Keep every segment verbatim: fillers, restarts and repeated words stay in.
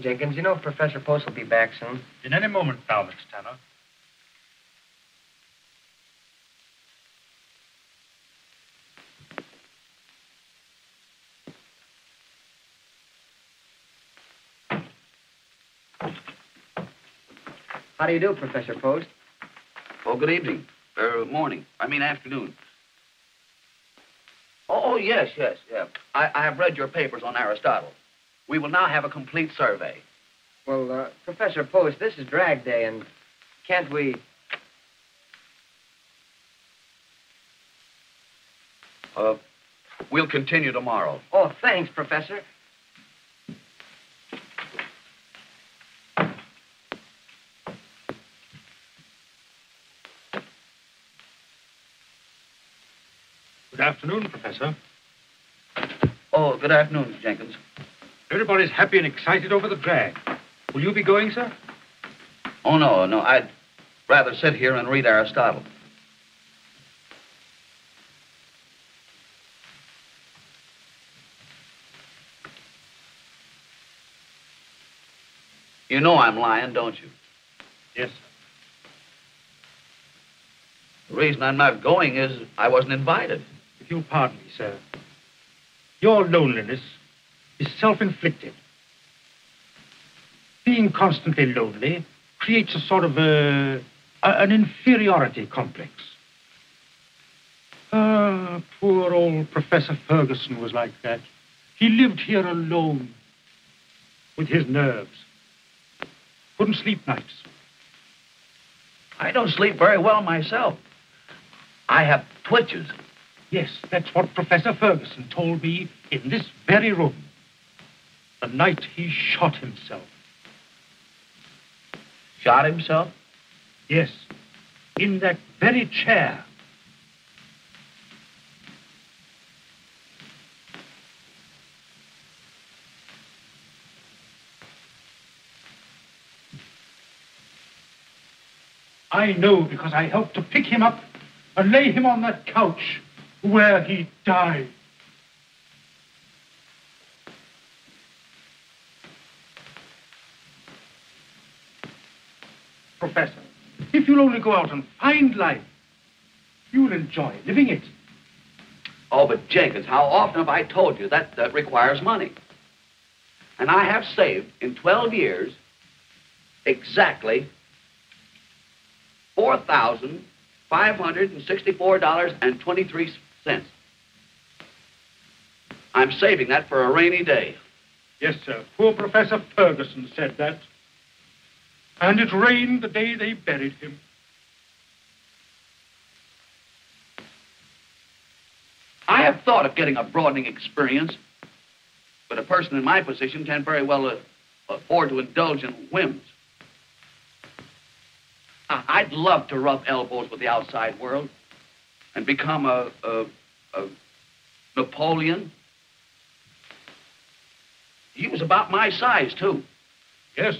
Jenkins, you know Professor Post will be back soon. In any moment now, Miss Tanner. How do you do, Professor Post? Oh, good evening. Er, morning. I mean afternoon. Oh, yes, yes, yeah. I, I have read your papers on Aristotle. We will now have a complete survey. Well, uh, Professor Post, this is drag day, and can't we... Uh, we'll continue tomorrow. Oh, thanks, Professor. Good afternoon, Professor. Oh, good afternoon, Jenkins. Everybody's happy and excited over the drag. Will you be going, sir? Oh, no, no. I'd rather sit here and read Aristotle. You know I'm lying, don't you? Yes, sir. The reason I'm not going is I wasn't invited. If you'll pardon me, sir, your loneliness is self-inflicted. Being constantly lonely creates a sort of a, a, an inferiority complex. Ah, poor old Professor Ferguson was like that. He lived here alone with his nerves. Couldn't sleep nights. I don't sleep very well myself. I have twitches. Yes, that's what Professor Ferguson told me in this very room. The night he shot himself. Shot himself? Yes, in that very chair. I know because I helped to pick him up and lay him on that couch where he died. Professor, if you'll only go out and find life, you'll enjoy living it. Oh, but Jenkins, how often have I told you that that requires money? And I have saved in twelve years exactly four thousand five hundred sixty-four dollars and twenty-three cents. I'm saving that for a rainy day. Yes, sir. Poor Professor Ferguson said that. And it rained the day they buried him. I have thought of getting a broadening experience, but a person in my position can't very well uh, afford to indulge in whims. I'd love to rub elbows with the outside world and become a, a, a Napoleon. He was about my size, too. Yes, sir.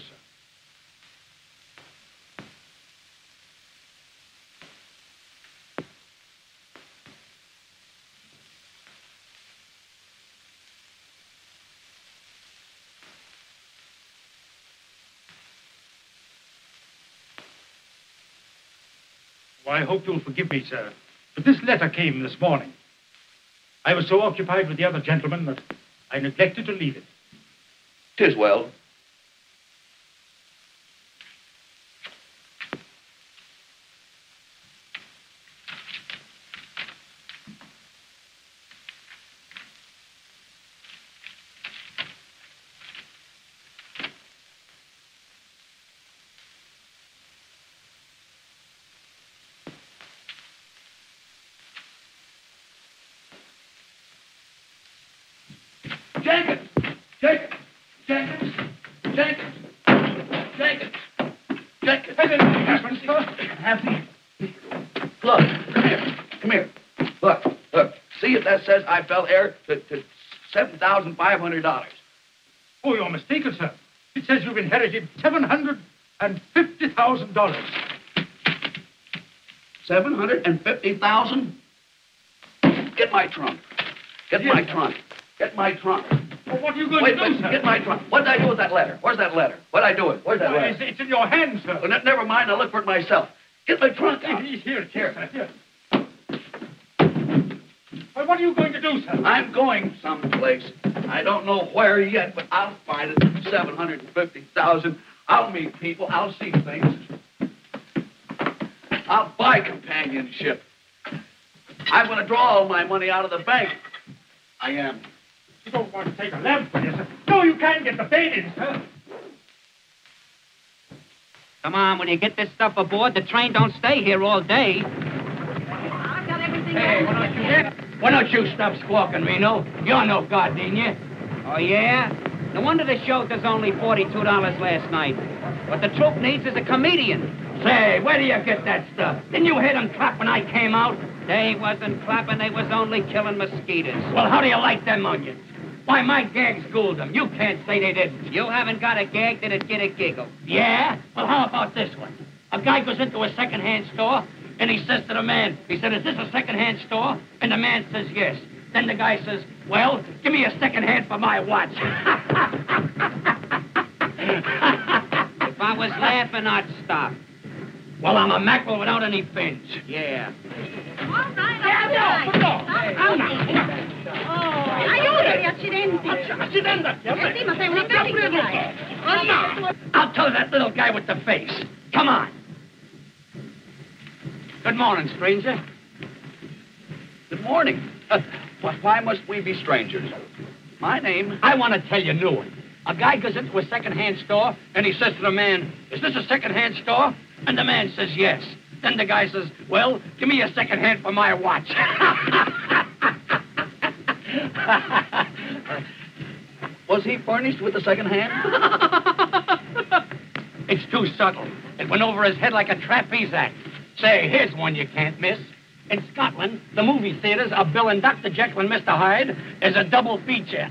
I hope you'll forgive me, sir, but this letter came this morning. I was so occupied with the other gentleman that I neglected to leave it. 'Tis well. Jenkins! Jenkins! Jenkins! Jenkins! Jenkins! Jenkins! Happy? Look, come here. Come here. Look, look. See if that says I fell heir to, to seven thousand five hundred dollars. Oh, you're mistaken, sir. It says you've inherited seven hundred fifty thousand dollars. seven hundred fifty thousand dollars? Get my trunk. Get yes, my sir. trunk. Get my trunk. Well, what are you going Wait, to do, sir? Get my trunk. What did I do with that letter? Where's that letter? What did I do with? Where's that oh, letter? It's in your hand, sir. Oh, never mind. I'll look for it myself. Get my trunk out. Here, here, here. here. Well, what are you going to do, sir? I'm going someplace. I don't know where yet, but I'll find it. seven hundred fifty thousand dollars. I'll meet people. I'll see things. I'll buy companionship. I'm going to draw all my money out of the bank. I am. You don't want to take a lamp for yourself. No, you can't get the bait in, sir. Come on, when you get this stuff aboard, the train don't stay here all day. I've got everything. Hey, why don't you, yeah. why don't you stop squawking, Reno? You're no god, ain't you? Oh, yeah? No wonder the show does only forty-two dollars last night. What the troupe needs is a comedian. Say, where do you get that stuff? Didn't you hear them clap when I came out? They wasn't clapping, they was only killing mosquitoes. Well, how do you like them onions? Why, my gags schooled them. You can't say they didn't. You haven't got a gag that'd get a giggle. Yeah? Well, how about this one? A guy goes into a second-hand store, and he says to the man, he said, is this a second-hand store? And the man says, yes. Then the guy says, well, give me a second hand for my watch. If I was laughing, I'd stop. Well, I'm a mackerel without any fins. Yeah. All right, all yeah, right. No, no. Ah, no. Oh, aiutami, accidenti. Accidenti. I'll tell that little guy with the face. Come on. Good morning, stranger. Good morning. Uh, why must we be strangers? My name... I want to tell you a new one. A guy goes into a second-hand store, and he says to the man, is this a second-hand store? And the man says, yes. Then the guy says, well, give me a second hand for my watch. Was he furnished with a second hand? It's too subtle. It went over his head like a trapeze act. Say, here's one you can't miss. In Scotland, the movie theaters are Bill and Doctor Jekyll and Mister Hyde as a double feature.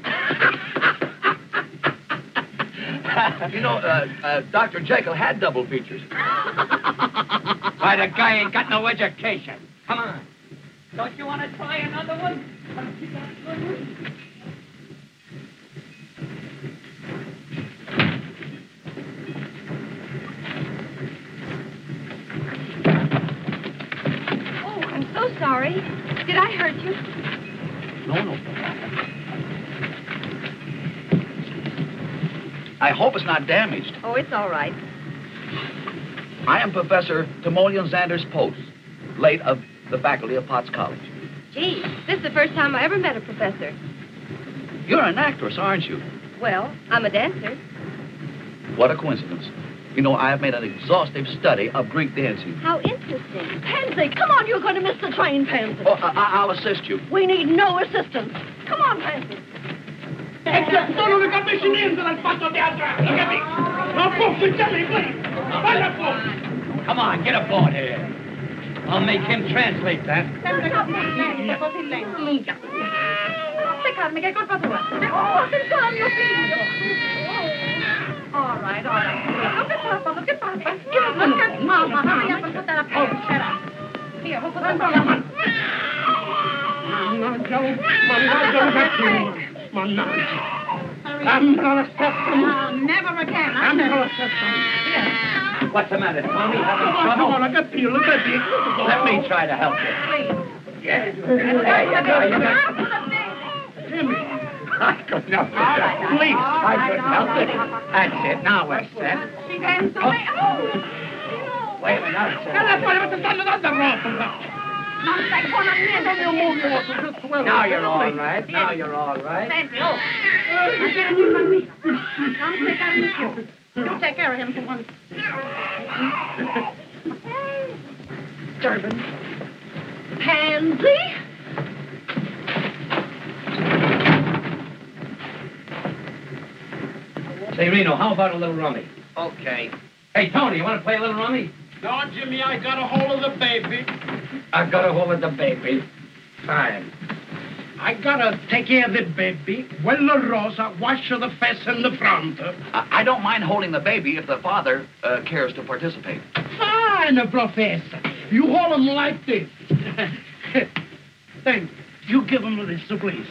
You know, uh, uh, Doctor Jekyll had double features. Why, the guy ain't got no education. Come on. Don't you want to try another one? Oh, I'm so sorry. Did I hurt you? No, no. I hope it's not damaged. Oh, it's all right. I am Professor Timoleon Zanders Post, late of the faculty of Potts College. Gee, this is the first time I ever met a professor. You're an actress, aren't you? Well, I'm a dancer. What a coincidence. You know, I have made an exhaustive study of Greek dancing. How interesting. Pansy, come on, you're going to miss the train, Pansy. Oh, I I'll assist you. We need no assistance. Come on, Pansy. Eccezione una commissionenza dal fatto teatrale, look at me. Now, folks, you tell me, please. Come on, get aboard here. I'll make him translate that. All right, all right. Well, no. I'm gonna set them. Uh, never again. I'm gonna set them. Yeah. What's the matter, Tommy? Having trouble? Come on, I got you. Look at me. Let me try to help you. Please. Yeah. Hey, you go. You go. Jimmy. I couldn't help it. Right, please. Right, I couldn't help it. That's it. Now we're set. She danced away. Oh. Wait a minute. Now that's why I was done another rope. Now you're all right. Now you're all right. Thank you. You take care of him for once. Durbin. Pansy? Say, Reno, how about a little rummy? Okay. Hey, Tony, you want to play a little rummy? No, Jimmy, I got a hold of the baby. I got a hold of the baby. Fine. I gotta take care of the baby. Well, La Rosa, wash the face and the front. Uh, I don't mind holding the baby if the father uh, cares to participate. Fine, Professor. You hold him like this. Thank you. You give him this, please.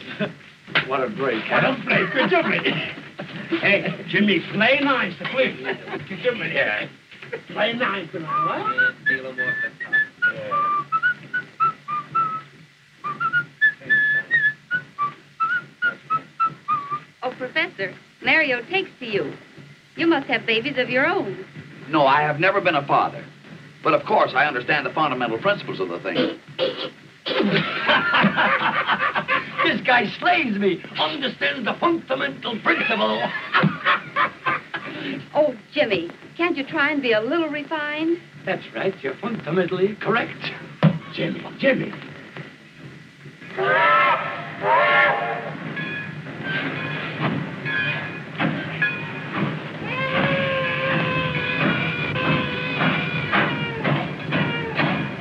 What a break. What huh? a break, Jimmy. Hey, Jimmy, play nice, please. Give me here. Play nice, huh? Oh, Professor, Mario takes to you. You must have babies of your own. No, I have never been a father. But, of course, I understand the fundamental principles of the thing. This guy slays me. Understands the fundamental principle. Oh, Jimmy, can't you try and be a little refined? That's right. You're fundamentally correct. Jimmy, Jimmy.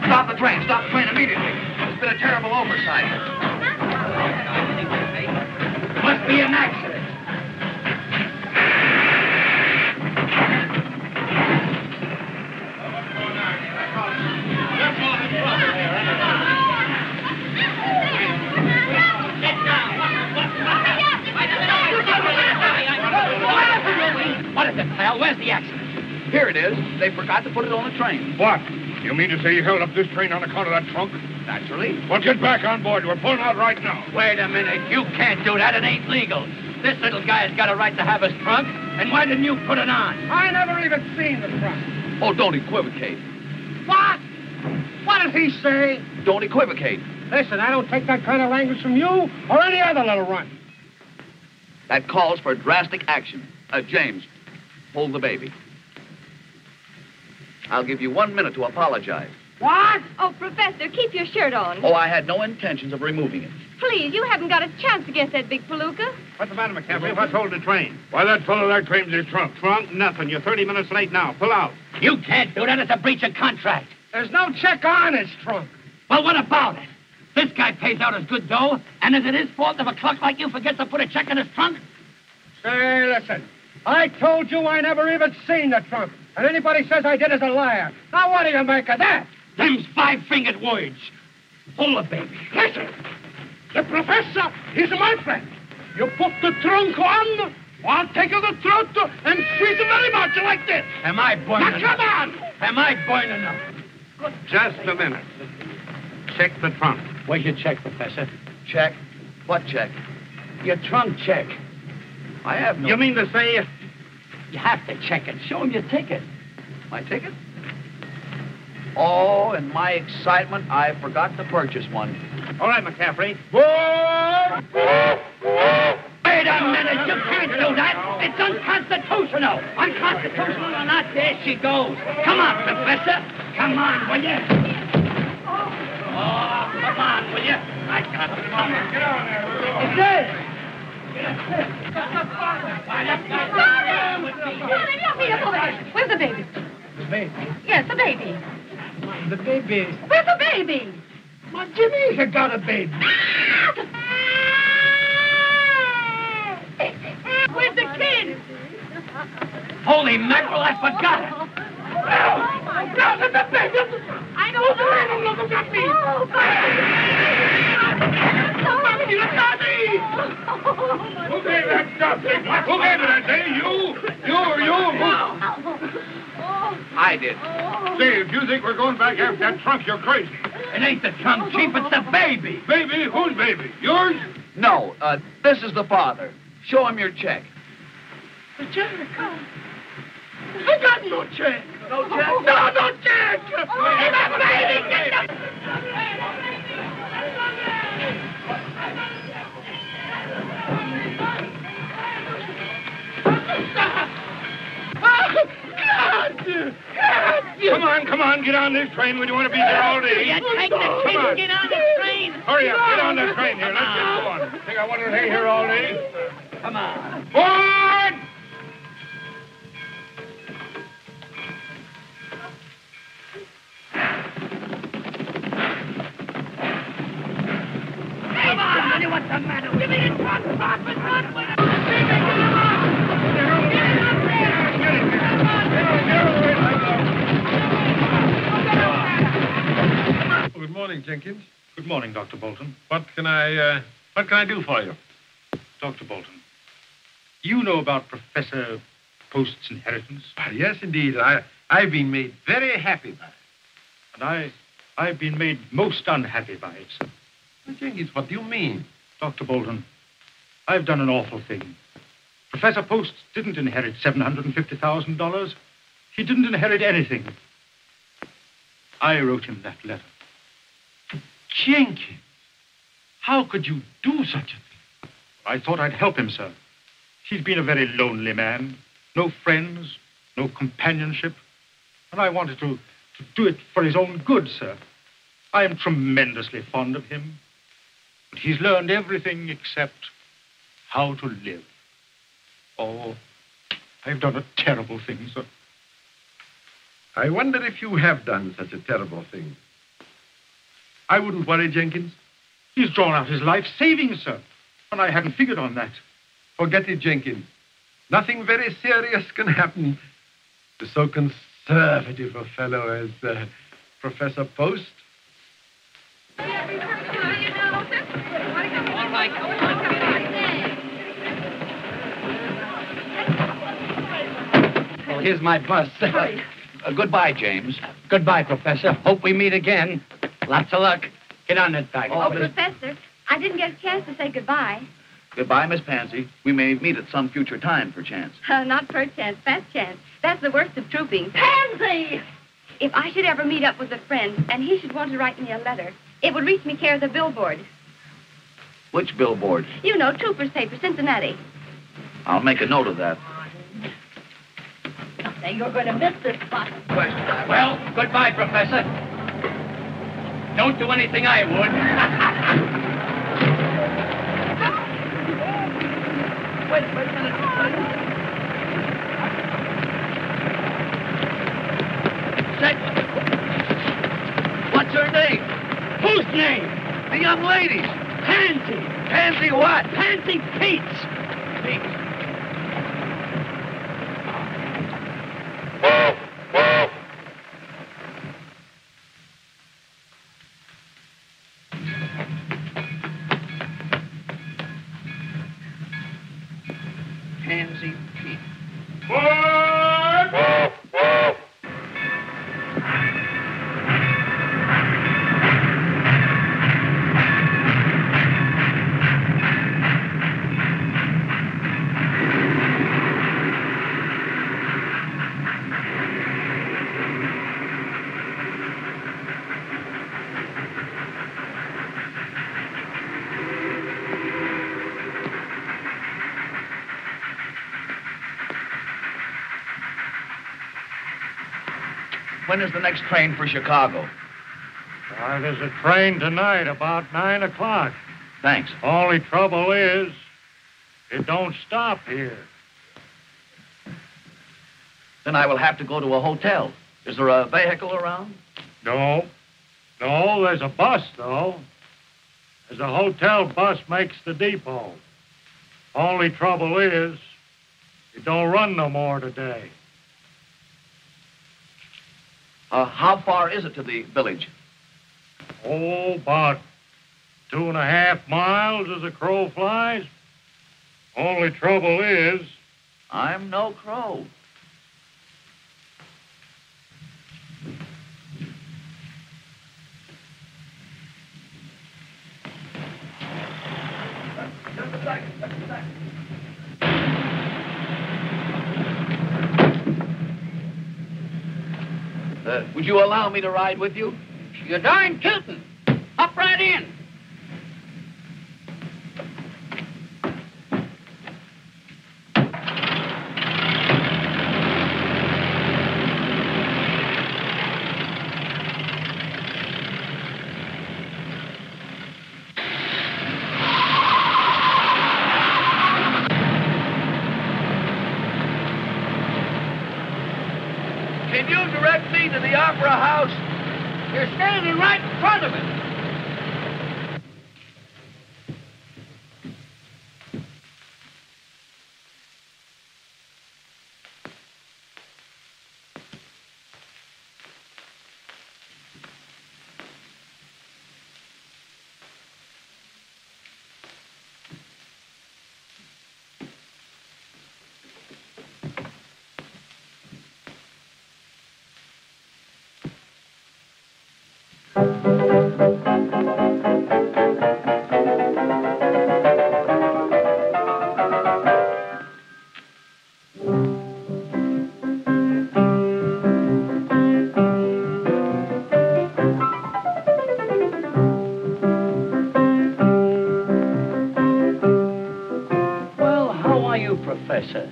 Stop the train. Stop the train immediately. It's been a terrible oversight. Must be an accident. What is it, pal? Where's the accident? Here it is. They forgot to put it on the train. What? You mean to say you held up this train on account of that trunk? Naturally. Well, get back on board. We're pulling out right now. Wait a minute. You can't do that. It ain't legal. This little guy has got a right to have his trunk. And why didn't you put it on? I never even seen the trunk. Oh, don't equivocate. What? What does he say? Don't equivocate. Listen, I don't take that kind of language from you or any other little runt. That calls for drastic action. Uh, James, hold the baby. I'll give you one minute to apologize. What? Oh, Professor, keep your shirt on. Oh, I had no intentions of removing it. Please, you haven't got a chance against that big palooka. What's the matter, McCaffrey? What's holding the train? Why, that fellow that claims his trunk. Trunk? Nothing. You're thirty minutes late now. Pull out. You can't do that. It's a breach of contract. There's no check on his trunk. Well, what about it? This guy pays out his good dough, and is it his fault if a clerk like you forgets to put a check in his trunk? Say, listen. I told you I never even seen the trunk. And anybody says I did is a liar. Now, what do you make of that? Them's five-fingered words. Hold it, baby. Listen. The professor is my friend. You put the trunk on, I'll take the throat and squeeze it very much like this. Am I burning now, up? Come on! Am I burning up? Good. Just a minute. Check the trunk. Where's your check, Professor? Check? What check? Your trunk check. I have no... You mean to say... You have to check it. Show him your ticket. My ticket? Oh, in my excitement, I forgot to purchase one. All right, McCaffrey. Wait a minute. You can't do that. It's unconstitutional. Unconstitutional or not, there she goes. Come on, Professor. Come on, will you? Oh, come on, will you? I got it. Come on. Get on there. It's this. Where's the baby? The baby? Yes, the baby. The baby. Where's the baby? My Jimmy has got a baby. Where's the kid? Holy mackerel, I forgot it. No! No, there's the baby! I don't know. Look at me! Oh, God! You're naughty! Who gave that nothing? Who gave it that day? You? You or you? I did. Say, if you think we're going back after that trunk, you're crazy. It ain't the trunk, Chief. It's the baby. Baby? Whose baby? Yours? No. Uh, this is the father. Show him your check. The check? I got no check. No check? Oh. No, no check! Oh. Oh. Baby! Get the baby! Come on, come on, get on this train when you want to be there all day. Yeah, take the train, on. Get on the train. Hurry up, get on the train here. Let's get going. Think I want to hang here all day? Come on. Board! What's the matter with you? Give me a top spot for not with a big one. Get it up there. Get it. Come on. Get it away. Good morning, Jenkins. Good morning, Doctor Bolton. What can I, uh, what can I do for you? Doctor Bolton, you know about Professor Post's inheritance? Well, yes, indeed. I, I've been made very happy by it. And I, I've been made most unhappy by it, sir. Well, Jenkins, what do you mean? Doctor Bolton, I've done an awful thing. Professor Post didn't inherit seven hundred fifty thousand dollars. He didn't inherit anything. I wrote him that letter. Jenkins, how could you do such a thing? I thought I'd help him, sir. He's been a very lonely man. No friends, no companionship. And I wanted to, to do it for his own good, sir. I am tremendously fond of him. But he's learned everything except how to live. Oh, I've done a terrible thing, sir. I wonder if you have done such a terrible thing. I wouldn't worry, Jenkins. He's drawn out his life savings, sir. And I hadn't figured on that. Forget it, Jenkins. Nothing very serious can happen to so conservative a fellow as uh, Professor Post. All right, come on. Well, here's my bus. uh, goodbye, James. Goodbye, Professor. Hope we meet again. Lots of luck. Get on that bike. Oh, oh Professor, I didn't get a chance to say goodbye. Goodbye, Miss Pansy. We may meet at some future time, perchance. Uh, not perchance, fast chance. That's the worst of trooping. Pansy! If I should ever meet up with a friend, and he should want to write me a letter, it would reach me care of the billboard. Which billboard? You know, Trooper's Paper, Cincinnati. I'll make a note of that. Now, you're going to miss this spot. Well, goodbye, Professor. Don't do anything I would. Wait, wait a minute. Say, what's her name? Whose name? The young lady's. Pansy. Pansy what? Pansy Peets. Peets. When is the next train for Chicago? Uh, there's a train tonight about nine o'clock. Thanks. Only trouble is, it don't stop here. Then I will have to go to a hotel. Is there a vehicle around? No. No, there's a bus, though. As the hotel bus makes the depot. Only trouble is, it don't run no more today. Uh, how far is it to the village? Oh, about two and a half miles as a crow flies. Only trouble is... I'm no crow. Just a second, just a second. Uh, would you allow me to ride with you? You're darn tootin'. Hop right in. You're standing right in front of it. Professor.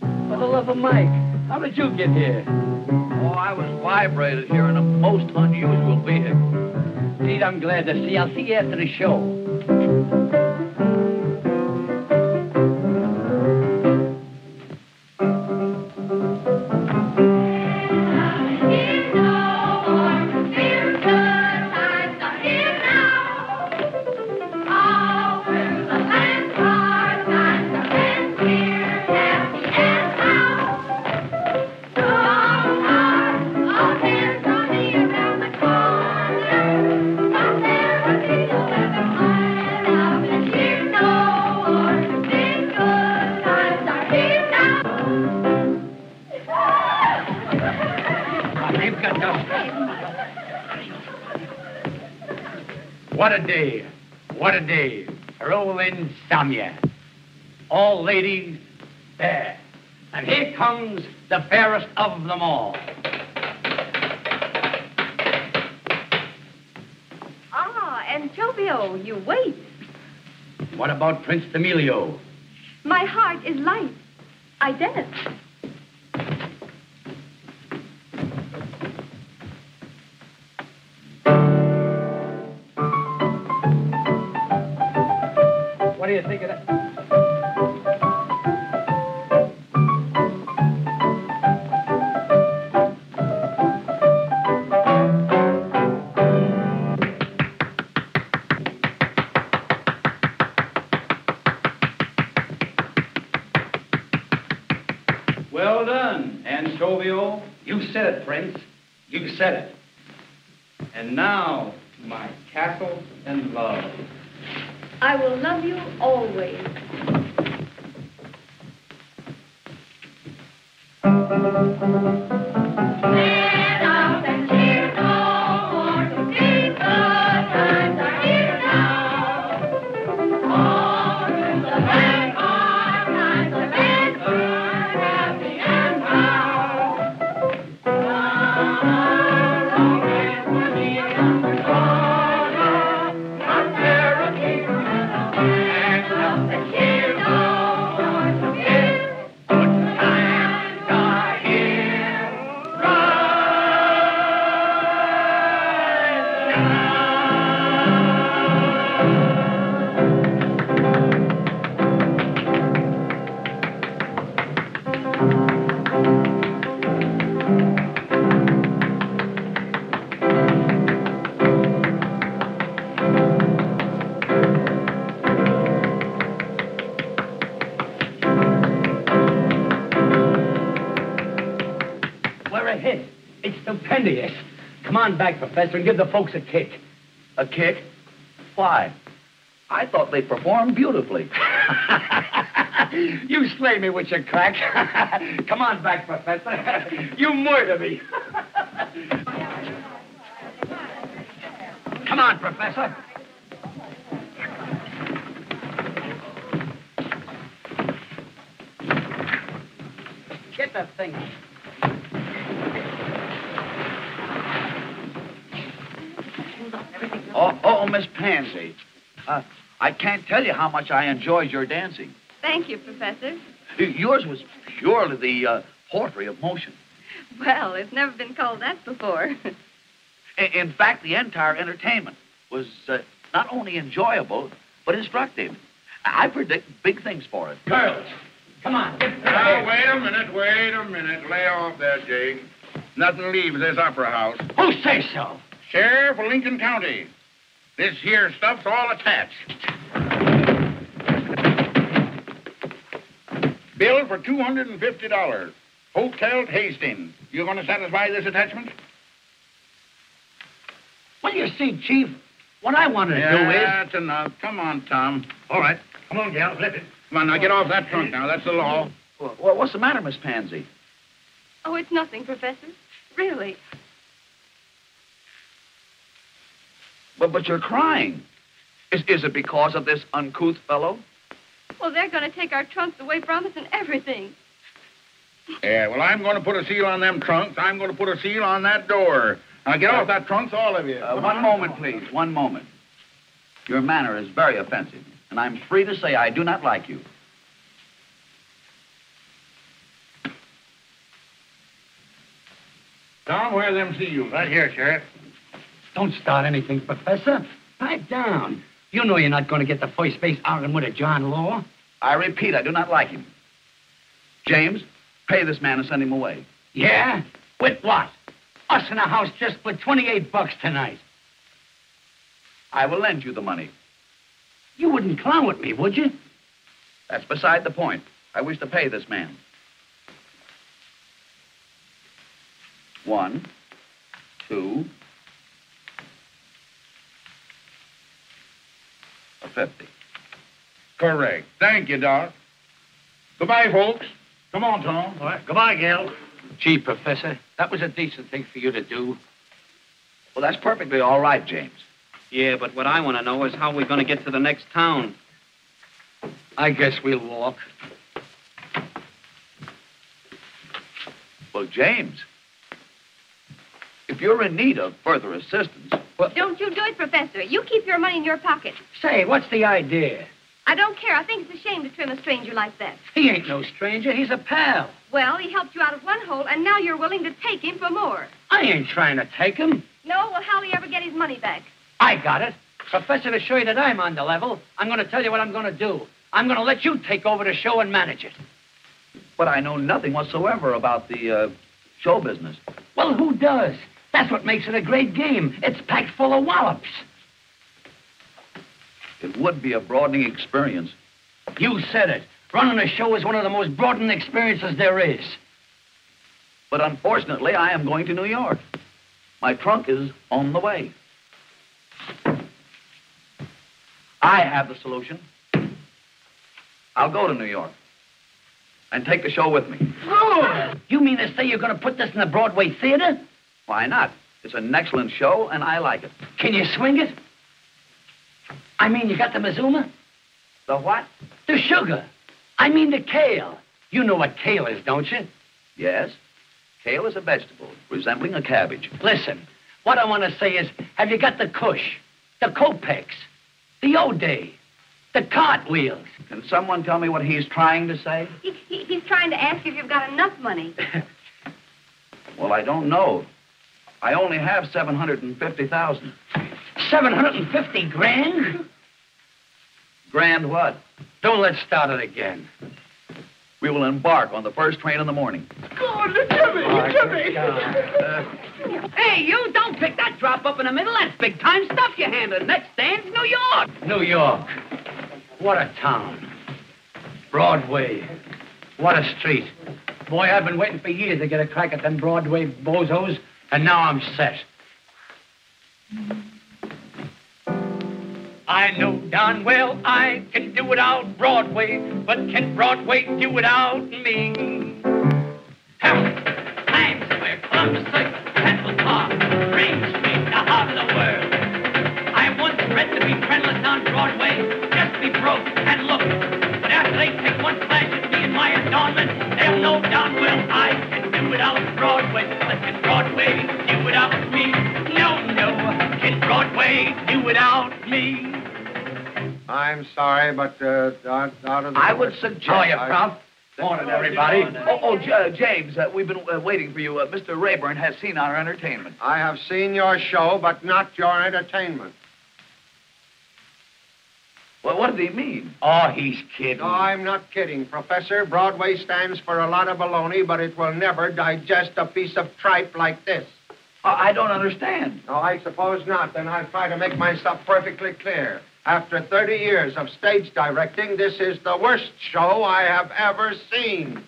For the love of Mike, how did you get here? Oh, I was vibrated here in a most unusual vehicle. Indeed, I'm glad to see. I'll see you after the show. What a day, what a day, roll in Samia. All ladies there. And here comes the fairest of them all. Ah, Antonio, you wait. What about Prince Timoleon? My heart is light, I dance. What do you think of that? Well done, Antonio. You said it, Prince. You said it. And now to my castle and love. I will love you always. Stupendous. Come on back, Professor, and give the folks a kick. A kick? Why? I thought they performed beautifully. You slay me with your crack. Come on back, Professor. You murder me. Come on, Professor. Get the thing. Oh, oh, Miss Pansy, uh, I can't tell you how much I enjoyed your dancing. Thank you, Professor. Yours was purely the uh, poetry of motion. Well, it's never been called that before. In fact, the entire entertainment was uh, not only enjoyable, but instructive. I predict big things for it. Girls, come on. Now, wait a minute, wait a minute. Lay off there, Jake. Nothing leaves this opera house. Who says so? Sheriff of Lincoln County. This here stuff's all attached. Bill for two hundred fifty dollars. Hotel Hastings. You going to satisfy this attachment? Well, you see, Chief, what I want to yeah, do is... That's enough. Come on, Tom. All right. Come on, gal. Flip it. Come on, now get off that trunk now. That's the law. Well, what's the matter, Miss Pansy? Oh, it's nothing, Professor. Really. But, but you're crying. Is, is it because of this uncouth fellow? Well, they're going to take our trunks away from us and everything. Yeah, well, I'm going to put a seal on them trunks. I'm going to put a seal on that door. Now, get uh, off that trunks, all of you. Uh, one on. moment, please. One moment. Your manner is very offensive, and I'm free to say I do not like you. Tom, where are the M C Us? Right here, Sheriff. Don't start anything, Professor. Pipe down. You know you're not going to get the first base argument with a John Law. I repeat, I do not like him. James, pay this man and send him away. Yeah? With what? Us in the house just for twenty-eight bucks tonight. I will lend you the money. You wouldn't clown with me, would you? That's beside the point. I wish to pay this man. One, two, a fifty. Correct. Thank you, Doc. Goodbye, folks. Come on, Tom. All right. Goodbye, Gil. Gee, Professor, that was a decent thing for you to do. Well, that's perfectly all right, James. Yeah, but what I want to know is how we're going to get to the next town. I guess we'll walk. Well, James, if you're in need of further assistance... Well... Don't you do it, Professor. You keep your money in your pocket. Say, what's the idea? I don't care. I think it's a shame to trim a stranger like that. He ain't no stranger. He's a pal. Well, he helped you out of one hole, and now you're willing to take him for more. I ain't trying to take him. No? Well, how'll he ever get his money back? I got it. Professor, to show you that I'm on the level, I'm going to tell you what I'm going to do. I'm going to let you take over the show and manage it. But I know nothing whatsoever about the uh, show business. Well, who does? That's what makes it a great game. It's packed full of wallops. It would be a broadening experience. You said it. Running a show is one of the most broadening experiences there is. But unfortunately, I am going to New York. My trunk is on the way. I have the solution. I'll go to New York and take the show with me. Oh! You mean to say you're going to put this in the Broadway theater? Why not? It's an excellent show, and I like it. Can you swing it? I mean, you got the mazuma? The what? The sugar. I mean the kale. You know what kale is, don't you? Yes. Kale is a vegetable resembling a cabbage. Listen, what I want to say is, have you got the kush, the kopecks, the o'day, the cartwheels? Can someone tell me what he's trying to say? He, he, he's trying to ask if you've got enough money. Well, I don't know. I only have seven hundred fifty thousand. seven hundred fifty grand? Grand what? Don't let's start it again. We will embark on the first train in the morning. Go, Jimmy! Oh, Jimmy! Uh, hey, you, don't pick that drop up in the middle. That's big-time stuff you're handling. Next stand's New York. New York. What a town. Broadway. What a street. Boy, I've been waiting for years to get a crack at them Broadway bozos, and now I'm set. I know darn well I can do without Broadway, but can Broadway do without me? Times Square, Columbus Circle, Central Park, Green Street, the heart of the world. I once read to be friendless on Broadway, just be broke and look. But after they take one flash at me and my adornment, they'll know darn well I can do without Broadway, but can Broadway do without me? No, no. Can Broadway do without me? I'm sorry, but uh, out, out of the... I would suggest... How are you, Prof? Morning, everybody. Oh, oh uh, James, uh, we've been uh, waiting for you. Uh, Mister Rayburn has seen our entertainment. I have seen your show, but not your entertainment. Well, what did he mean? Oh, he's kidding. No, I'm not kidding, Professor. Broadway stands for a lot of baloney, but it will never digest a piece of tripe like this. I don't understand. Oh, I suppose not. Then I'll try to make myself perfectly clear. After thirty years of stage directing, this is the worst show I have ever seen.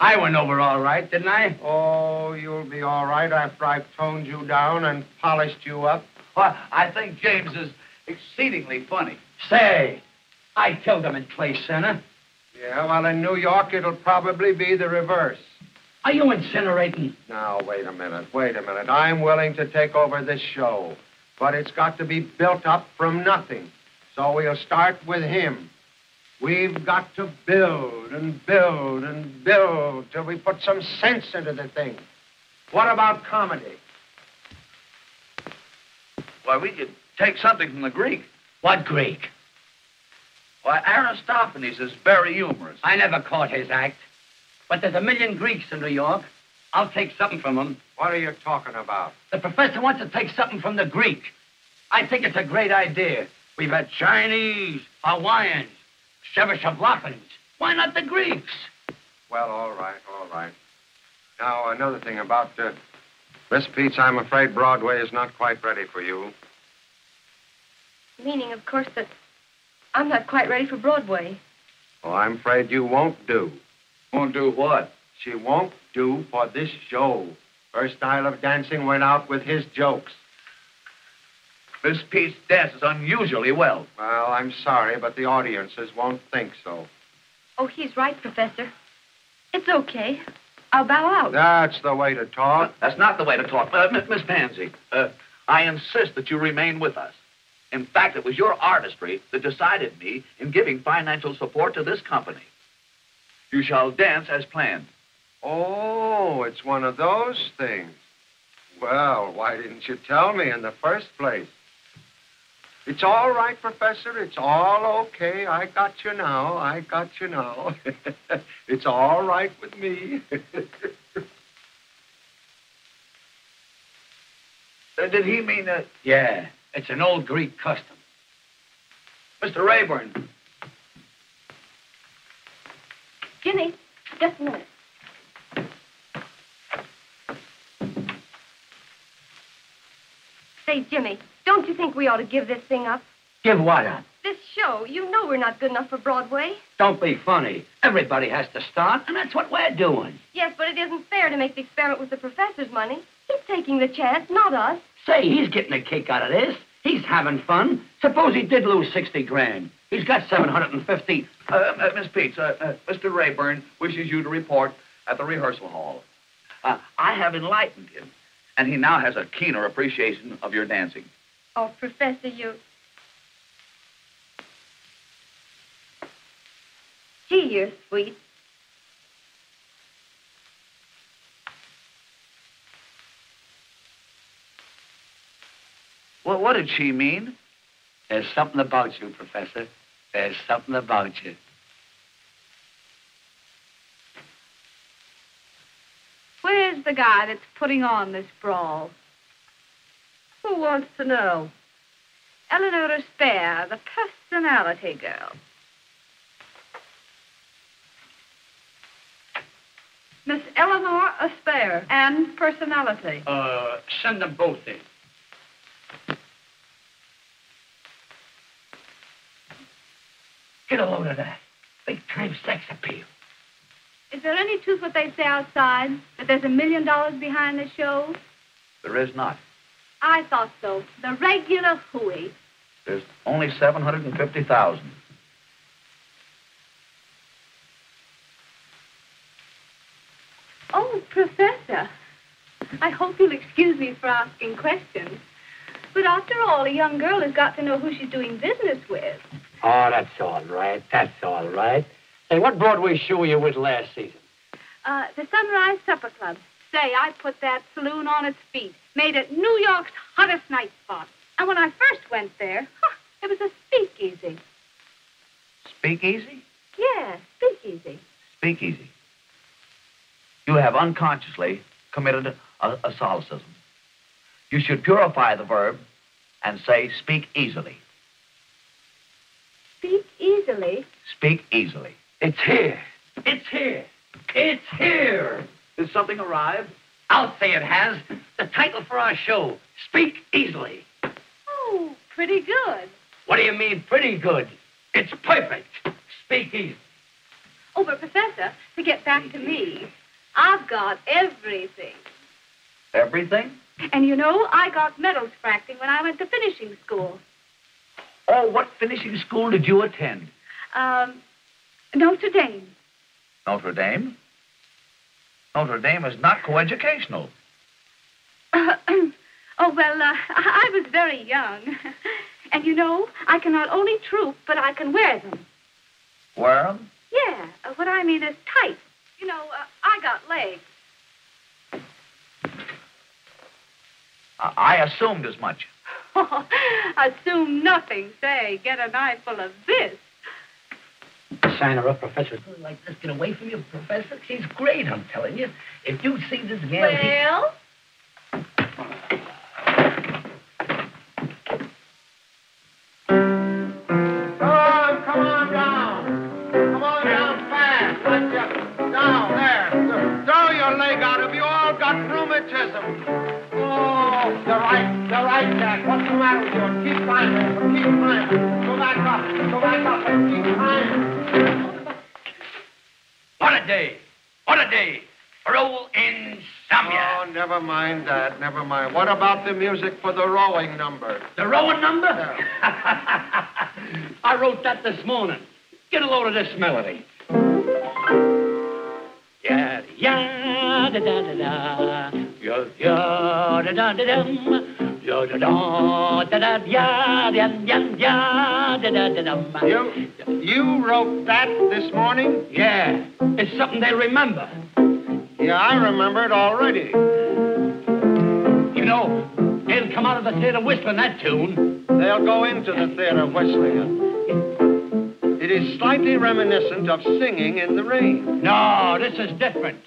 I went over all right, didn't I? Oh, you'll be all right after I've toned you down and polished you up. Well, I think James is exceedingly funny. Say, I killed him in play center. Yeah, well, in New York, it'll probably be the reverse. Are you incinerating? Now, wait a minute, wait a minute. I'm willing to take over this show, but it's got to be built up from nothing. So we'll start with him. We've got to build and build and build till we put some sense into the thing. What about comedy? Why, we could take something from the Greek. What Greek? Why, Aristophanes is very humorous. I never caught his act. But there's a million Greeks in New York. I'll take something from him. What are you talking about? The professor wants to take something from the Greek. I think it's a great idea. We've had Chinese, Hawaiians, Czechoslovakians. Why not the Greeks? Well, all right, all right. Now, another thing about, uh, Miss Peets, I'm afraid Broadway is not quite ready for you. Meaning, of course, that I'm not quite ready for Broadway. Well, I'm afraid you won't do. Won't do what? She won't do for this show. Her style of dancing went out with his jokes. Miss Peets dances unusually well. Well, I'm sorry, but the audiences won't think so. Oh, he's right, Professor. It's okay. I'll bow out. That's the way to talk. That's not the way to talk. Uh, Miss Pansy, uh, I insist that you remain with us. In fact, it was your artistry that decided me in giving financial support to this company. You shall dance as planned. Oh, it's one of those things. Well, why didn't you tell me in the first place? It's all right, Professor. It's all okay. I got you now. I got you now. It's all right with me. uh, did he mean that? Yeah, it's an old Greek custom. Mister Rayburn. Jimmy, just a minute. Say, Jimmy, don't you think we ought to give this thing up? Give what up? This show. You know we're not good enough for Broadway. Don't be funny. Everybody has to start, and that's what we're doing. Yes, but it isn't fair to make the experiment with the professor's money. He's taking the chance, not us. Say, he's getting a kick out of this. He's having fun. Suppose he did lose sixty grand. He's got seven hundred fifty. Uh, uh, Miss Peets, uh, uh, Mister Rayburn wishes you to report at the rehearsal hall. Uh, I have enlightened him, and he now has a keener appreciation of your dancing. Oh, Professor, you... Gee, you're sweet. Well, what did she mean? There's something about you, Professor. There's something about you. Where's the guy that's putting on this brawl? Who wants to know? Eleanor Espere, the personality girl. Miss Eleanor Espere and personality. Uh, send them both in. Get a load of that. Big-time sex appeal. Is there any truth what they say outside? That there's a million dollars behind the show? There is not. I thought so. The regular hooey. There's only seven hundred fifty thousand dollars. Oh, Professor. I hope you'll excuse me for asking questions. But after all, a young girl has got to know who she's doing business with. Oh, that's all right. That's all right. Hey, what Broadway show were you with last season? Uh, the Sunrise Supper Club. Say, I put that saloon on its feet. Made it New York's hottest night spot. And when I first went there, huh, it was a speakeasy. Speakeasy? Yeah, speakeasy. Speakeasy. You have unconsciously committed a, a solecism. You should purify the verb and say, speak easily. Speak easily? Speak easily. It's here. It's here. It's here. Has something arrived? I'll say it has. The title for our show, Speak Easily. Oh, pretty good. What do you mean, pretty good? It's perfect. Speak easily. Oh, but Professor, to get back to me, I've got everything. Everything? And you know, I got medals for acting when I went to finishing school. Oh, what finishing school did you attend? Um, Notre Dame. Notre Dame? Notre Dame is not coeducational. Uh, oh, well, uh, I was very young. And you know, I can not only troop, but I can wear them. Wear them? Yeah, uh, what I mean is tight. You know, uh, I got legs. I assumed as much. Oh, assume nothing. Say, get a mouthful of this. sign her up, Professor. Like this, get away from you, Professor. She's great, I'm telling you. If you see this girl... Well? Rheumatism. Oh, you're right, you're right, Jack. What's the matter with you? Keep climbing, keep climbing. Go back up, go back up, and keep climbing. What a day, what a day. Roll insomnia. Oh, never mind that, never mind. What about the music for the rowing number? The rowing number? Yeah. I wrote that this morning. Get a load of this melody. Yeah, yeah, da da da da, yo yo da da da dum, yo da da da da yeah, yeah, yeah, da da da dum. You, you wrote that this morning? Yeah, it's something they remember. Yeah, I remember it already. You know, they'll come out of the theater whistling that tune. They'll go into the theater whistling it. It is slightly reminiscent of singing in the rain. No, this is different.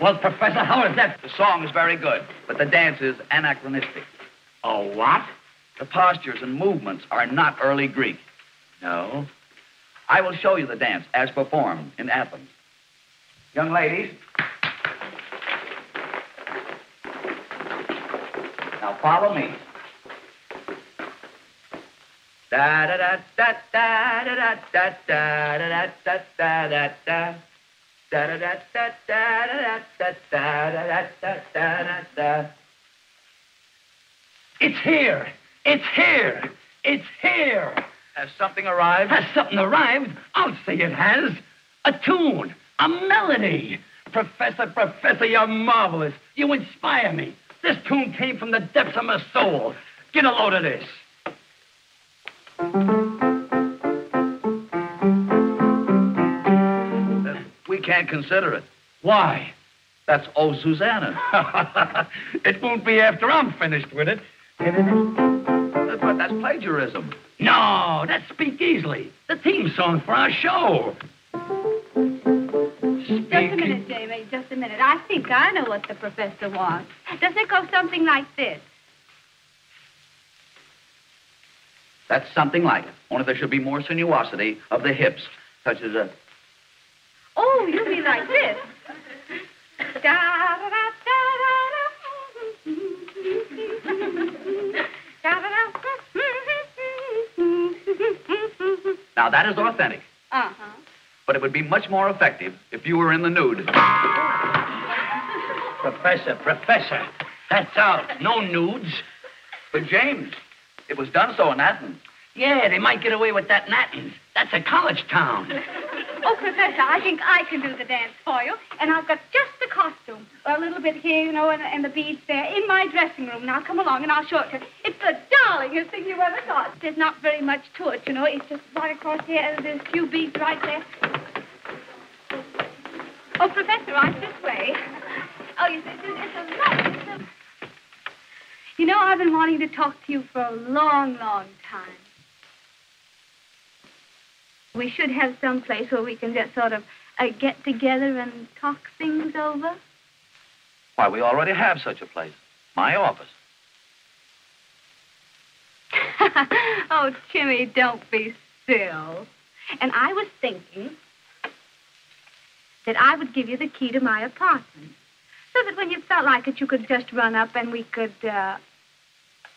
Well, Professor, how is that? The song is very good, but the dance is anachronistic. Oh, what? The postures and movements are not early Greek. No. I will show you the dance as performed in Athens. Young ladies. Now follow me. Da da da da da da da da da da da da da da da da da da da da da da da. It's here! It's here! It's here! Has something arrived? Has something arrived? I'll say it has. A tune, a melody. Professor, Professor, you're marvelous. You inspire me. This tune came from the depths of my soul. Get a load of this. We can't consider it. Why? That's Oh Susanna. It won't be after I'm finished with it. But that's plagiarism. No, that's Speak Easily, the theme song for our show. Speak... Just a minute, Jamie, just a minute. I think I know what the professor wants. Doesn't it go something like this? That's something like it. Only there should be more sinuosity of the hips, such as a... Oh, you'll be like this. Now, that is authentic. Uh-huh. But it would be much more effective if you were in the nude. Professor, Professor, that's out. No nudes. But James... It was done so in Athens. Yeah, they might get away with that in Athens. That's a college town. Oh, Professor, I think I can do the dance for you. And I've got just the costume. A little bit here, you know, and, and the beads there in my dressing room. Now, come along and I'll show it to you. It's the darlingest thing you ever got. There's not very much to it, you know. It's just right across here and there's a few beads right there. Oh, Professor, right this way. Oh, you see, it's a lot. It's a... You know, I've been wanting to talk to you for a long, long time. We should have some place where we can just sort of uh, get together and talk things over. Why, we already have such a place. My office. Oh, Jimmy, don't be still. And I was thinking that I would give you the key to my apartment. So that when you felt like it, you could just run up and we could, uh,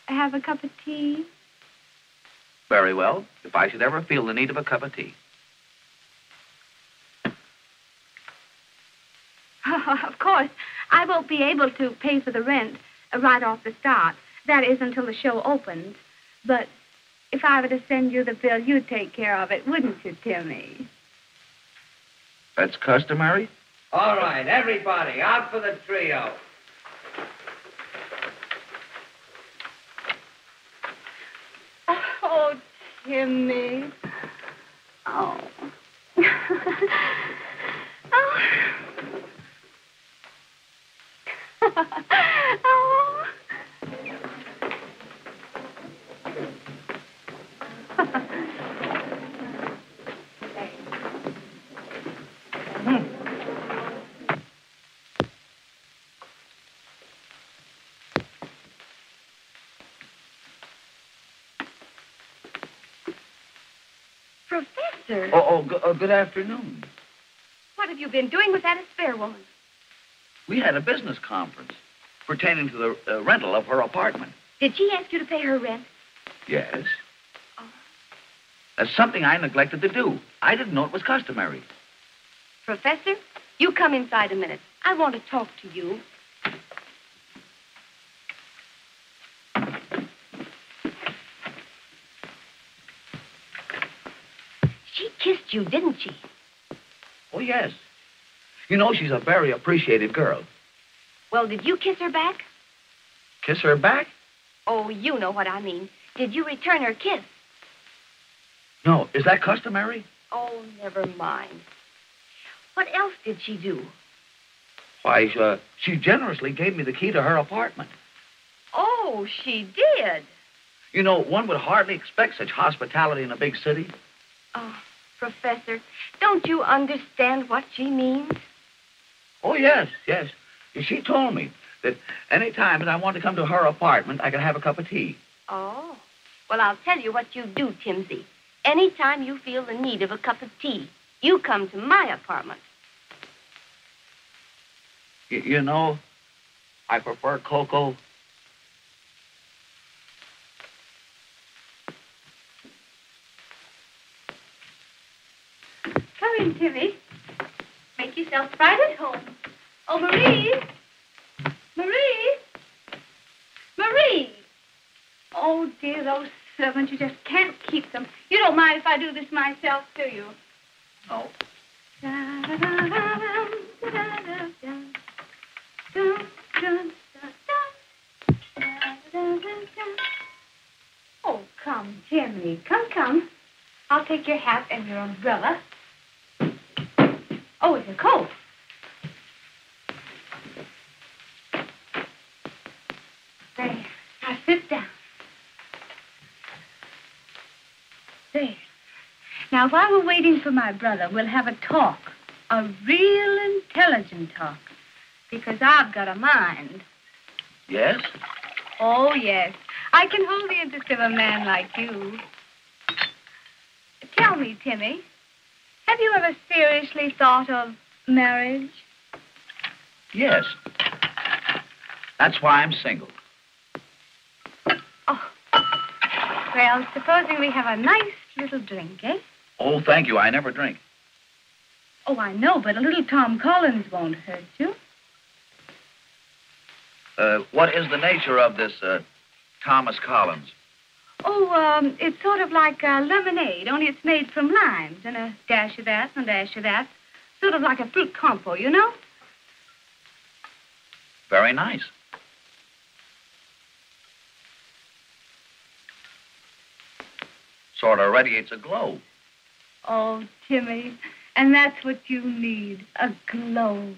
have a cup of tea. Very well, if I should ever feel the need of a cup of tea. Oh, of course, I won't be able to pay for the rent right off the start. That is until the show opens. But if I were to send you the bill, you'd take care of it, wouldn't you, Timmy? That's customary. All right, everybody, out for the trio. Oh, Timmy. Oh. Oh. Oh. Professor! Oh, oh, go, oh, good afternoon. What have you been doing with that Espere woman? We had a business conference pertaining to the uh, rental of her apartment. Did she ask you to pay her rent? Yes. Oh. That's something I neglected to do. I didn't know it was customary. Professor, you come inside a minute. I want to talk to you. She kissed you, didn't she? Oh, yes. You know, she's a very appreciative girl. Well, did you kiss her back? Kiss her back? Oh, you know what I mean. Did you return her kiss? No. Is that customary? Oh, never mind. What else did she do? Why, uh, she generously gave me the key to her apartment. Oh, she did. You know, one would hardly expect such hospitality in a big city. Oh, Professor, don't you understand what she means? Oh, yes, yes. She told me that any time that I want to come to her apartment, I can have a cup of tea. Oh. Well, I'll tell you what you do, Timsy. Any time you feel the need of a cup of tea, you come to my apartment. Y- you know, I prefer cocoa. Come in, Timmy. Make yourself right at home. Oh, Marie! Marie! Marie! Oh, dear, those servants, you just can't keep them. You don't mind if I do this myself, do you? Oh. Oh, come, Jimmy. Come, come. I'll take your hat and your umbrella. Oh, it's a coat. There. Now sit down. There. Now, while we're waiting for my brother, we'll have a talk. A real intelligent talk. Because I've got a mind. Yes? Oh, yes. I can hold the interest of a man like you. Tell me, Timmy, have you ever seriously thought of marriage? Yes. That's why I'm single. Oh. Well, supposing we have a nice little drink, eh? Oh, thank you. I never drink. Oh, I know, but a little Tom Collins won't hurt you. Uh, what is the nature of this, uh, Thomas Collins? Oh, um, it's sort of like uh, lemonade, only it's made from limes, and a dash of that, and a dash of that. Sort of like a fruit compo, you know? Very nice. Sort of radiates a glow. Oh, Timmy, and that's what you need, a glow.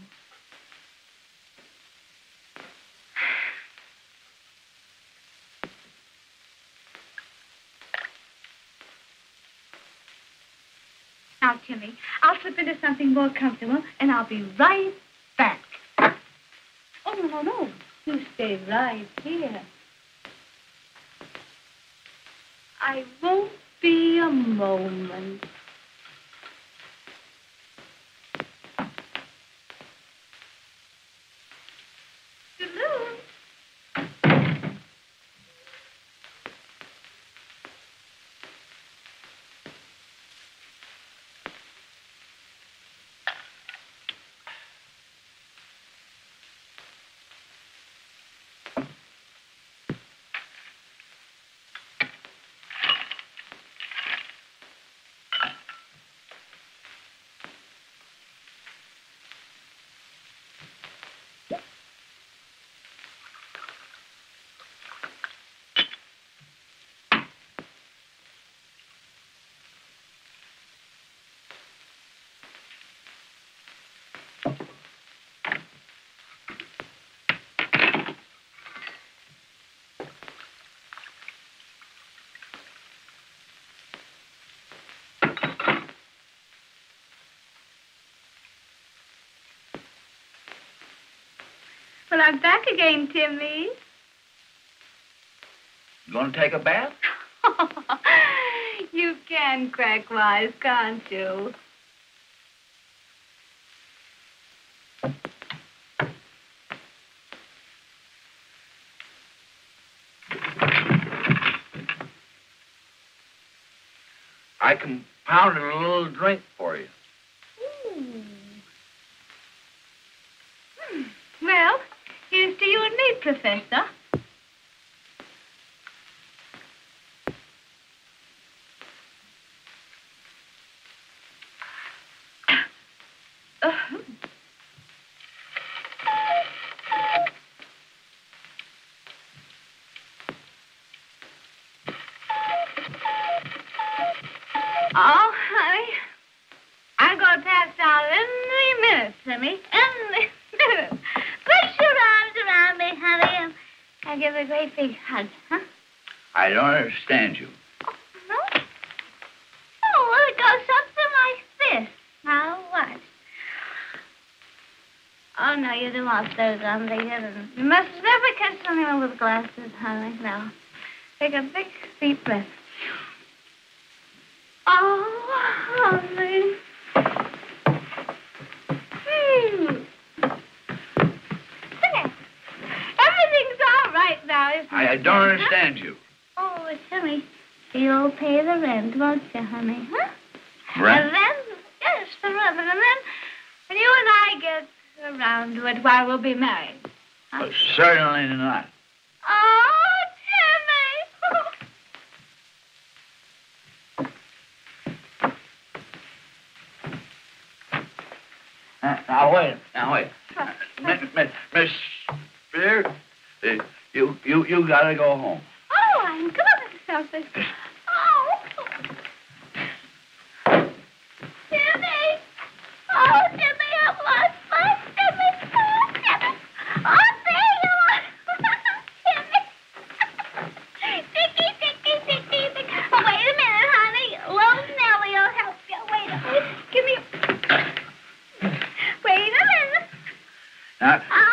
Now, Timmy, I'll slip into something more comfortable, and I'll be right back. Oh, no, no, no. You stay right here. I won't be a moment. Well, I'm back again, Timmy. You want to take a bath? You can crack wise, can't you? I compounded a little drink for you. Ooh. Hmm. Well, here's to you and me, Professor. Big hug, huh? I don't understand you. Oh, no? Oh, well, it goes something like this. Now what? Oh, no, you don't want those on the end. You must never catch someone with glasses, honey. Now, take a big, deep breath. Oh, honey. I don't understand you. Oh, honey, you'll pay the rent, won't you, honey? Huh? Rent? And then, yes, the rent. And then, when you and I get around to it, why, we'll be married. Well, oh, certainly not. Oh, Timmy! uh, now, wait. Now, wait. Uh, Miss, Miss Spear? Uh, You, you, you gotta go home. Oh, I'm good at something. Oh. Timmy. Oh, Timmy, I lost my Timmy. Oh, Timmy. Oh, there you are. Timmy. Dicky, dicky, dicky, dicky. Oh, wait a minute, honey. Little Nellie will help you. Wait a minute. Give me a... Wait a minute. Now... Oh.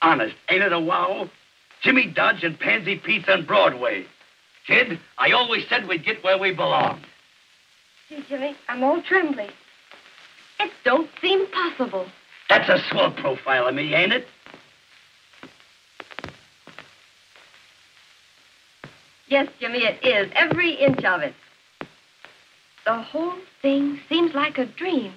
Honest, ain't it a wow? Jimmy Dodge and Pansy Peets on Broadway. Kid, I always said we'd get where we belong. Gee, Jimmy, I'm all trembly. It don't seem possible. That's a swell profile of me, ain't it? Yes, Jimmy, it is. Every inch of it. The whole thing seems like a dream.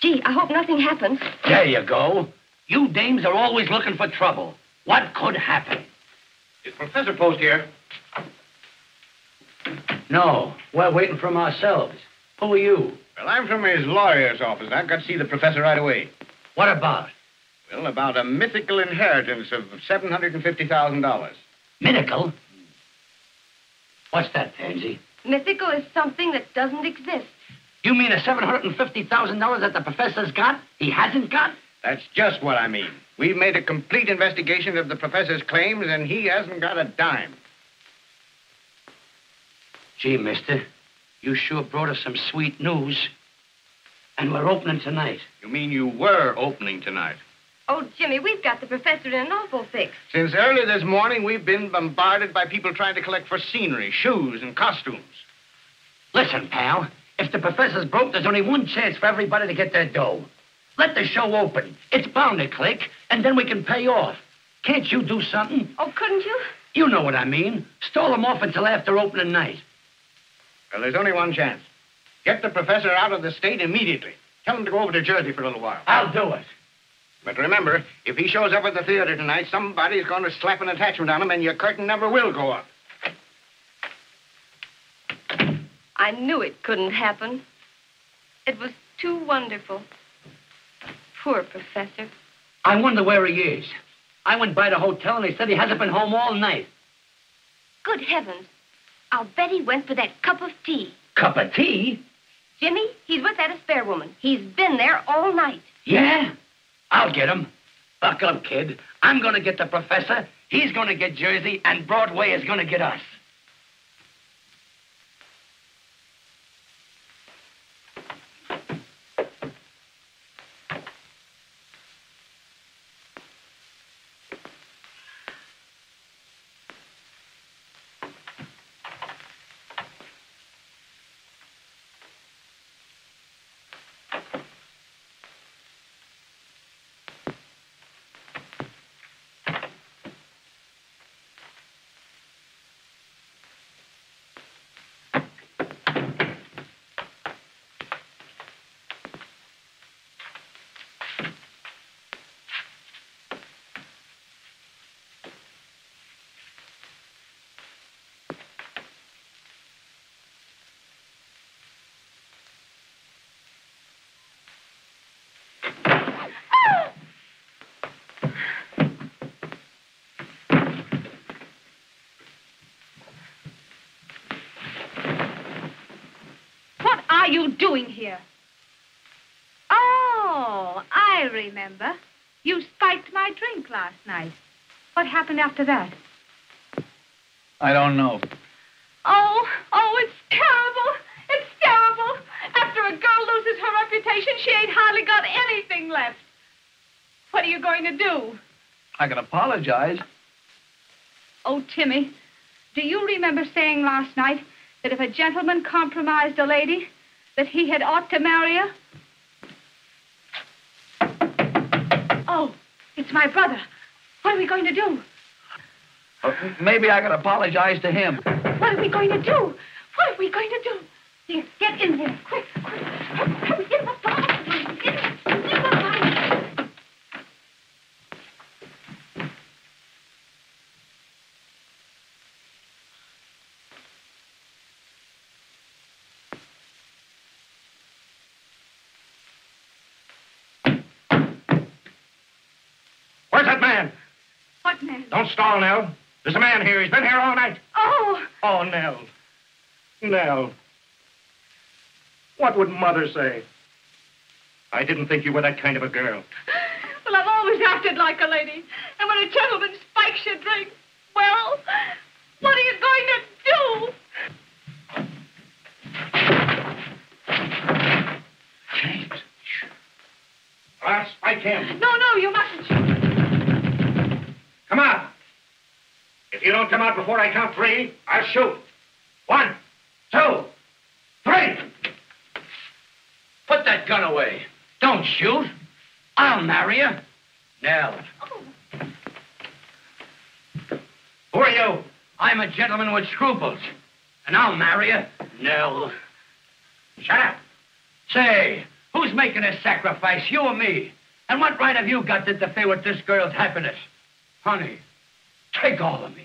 Gee, I hope nothing happens. There you go. You dames are always looking for trouble. What could happen? Is Professor Post here? No, we're waiting for him ourselves. Who are you? Well, I'm from his lawyer's office. I've got to see the professor right away. What about? Well, about a mythical inheritance of seven hundred fifty thousand dollars. Mythical? What's that, Pansy? Mythical is something that doesn't exist. You mean the seven hundred fifty thousand dollars that the professor's got, he hasn't got? That's just what I mean. We've made a complete investigation of the professor's claims, and he hasn't got a dime. Gee, mister, you sure brought us some sweet news. And we're opening tonight. You mean you were opening tonight? Oh, Jimmy, we've got the professor in an awful fix. Since early this morning, we've been bombarded by people trying to collect for scenery, shoes, and costumes. Listen, pal, if the professor's broke, there's only one chance for everybody to get their dough. Let the show open. It's bound to click, and then we can pay off. Can't you do something? Oh, couldn't you? You know what I mean. Stall them off until after opening night. Well, there's only one chance. Get the professor out of the state immediately. Tell him to go over to Jersey for a little while. I'll do it. But remember, if he shows up at the theater tonight, somebody's going to slap an attachment on him, and your curtain number will go up. I knew it couldn't happen. It was too wonderful. Poor professor. I wonder where he is. I went by the hotel, and they said he hasn't been home all night. Good heavens. I'll bet he went for that cup of tea. Cup of tea? Jimmy, he's with that Espere woman. He's been there all night. Yeah? I'll get him. Buck up, kid. I'm going to get the professor, he's going to get Jersey, and Broadway is going to get us. What are you doing here? Oh, I remember. You spiked my drink last night. What happened after that? I don't know. Oh, oh, it's terrible. It's terrible. After a girl loses her reputation, she ain't hardly got anything left. What are you going to do? I can apologize. Oh, Timmy, do you remember saying last night that if a gentleman compromised a lady, that he had ought to marry her? Oh, it's my brother. What are we going to do? Uh, maybe I could apologize to him. What are we going to do? What are we going to do? Here, get in here, quick, quick. Hurry, get in the fire. Get in the fire. Don't stall, Nell. There's a man here. He's been here all night. Oh. Oh, Nell. Nell. What would Mother say? I didn't think you were that kind of a girl. Well, I've always acted like a lady. And when a gentleman spikes your drink, well, what are you going to do? James. like him. No, no, you mustn't shoot. Come out. If you don't come out before I count three, I'll shoot. One, two, three. Put that gun away. Don't shoot. I'll marry you. Nell. Oh. Who are you? I'm a gentleman with scruples. And I'll marry you. Nell. Shut up. Say, who's making a sacrifice, you or me? And what right have you got to interfere with this girl's happiness? Honey, take all of me.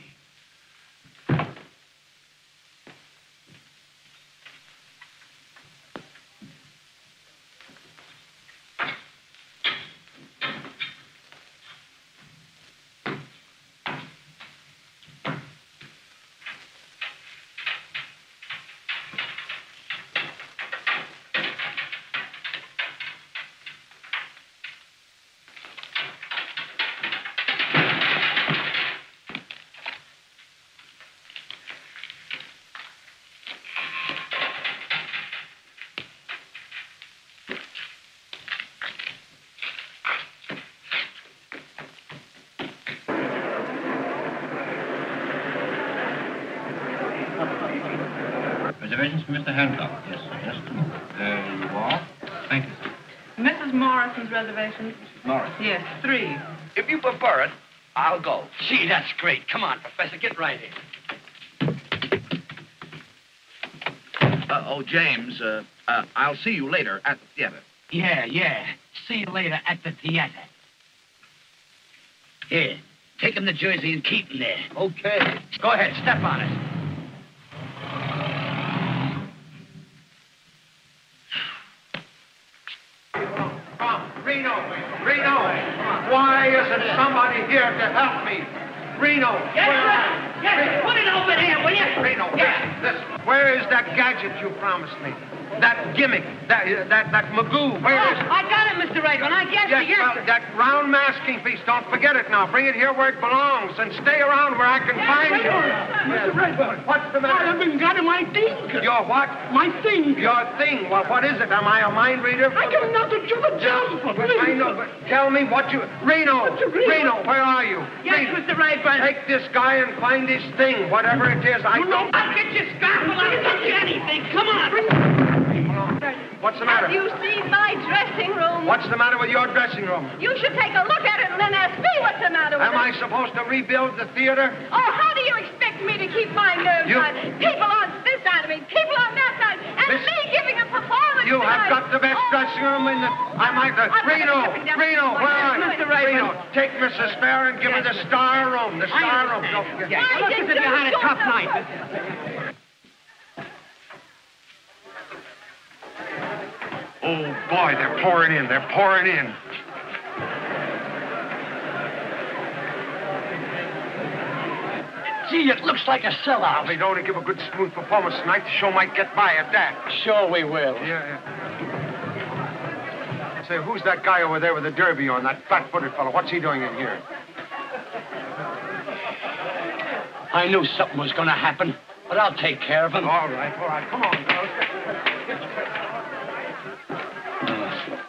Mister Hancock. Yes, sir. Just a moment. There you are. Thank you, sir. Missus Morrison's reservation. Missus Morrison? Yes, three. If you prefer it, I'll go. Gee, that's great. Come on, Professor. Get right in. Uh-oh, James. Uh, uh, I'll see you later at the theater. Yeah, yeah. See you later at the theater. Here, take him to Jersey and keep him there. Okay. Go ahead. Step on it. Here to help me. Reno. Yes, sir. Yes, Reno. Put it over there, will you? Reno, yeah. listen, listen. Where is that gadget you promised me? That gimmick, that uh, that, that magoo, where oh, is it? I got it, Mister Rayburn. I guess yes, yes, well, that round masking piece, don't forget it now. Bring it here where it belongs and stay around where I can yes, find Rayburn. you. Mister Rayburn. What's the matter? I haven't got my thing. Your what? My thing. Your thing. Well, what is it? Am I a mind reader? I got nothing to the job. Well, I know, but tell me what you... Reno, Mister Reno, where are you? Yes, Reno. Mister Rayburn. Take this guy and find his thing, whatever it is. I... Well, no, I'll get your scalpel. I'll get you anything. Come on. Bring... What's the matter? Have you seen my dressing room? What's the matter with your dressing room? You should take a look at it and then ask me what's the matter with it. Am I supposed to rebuild the theater? Oh, how do you expect me to keep my nerves you... on? People on this side of me, people on that side, and Miss... me giving a performance You tonight. have got the best oh. dressing room in the... I might... The... Reno, Reno, where are you? Mister Reno, take Missus Espere and give yes, her the star room, the star room. Don't forget. Yeah, it looks as if you had a tough night. Oh, boy, they're pouring in. They're pouring in. Gee, it looks like a sellout. If we don't give a good, smooth performance tonight, the show might get by at that. Sure we will. Yeah, yeah. Say, who's that guy over there with the derby on, that fat-footed fellow? What's he doing in here? I knew something was going to happen, but I'll take care of him. All right, all right. Come on, girls.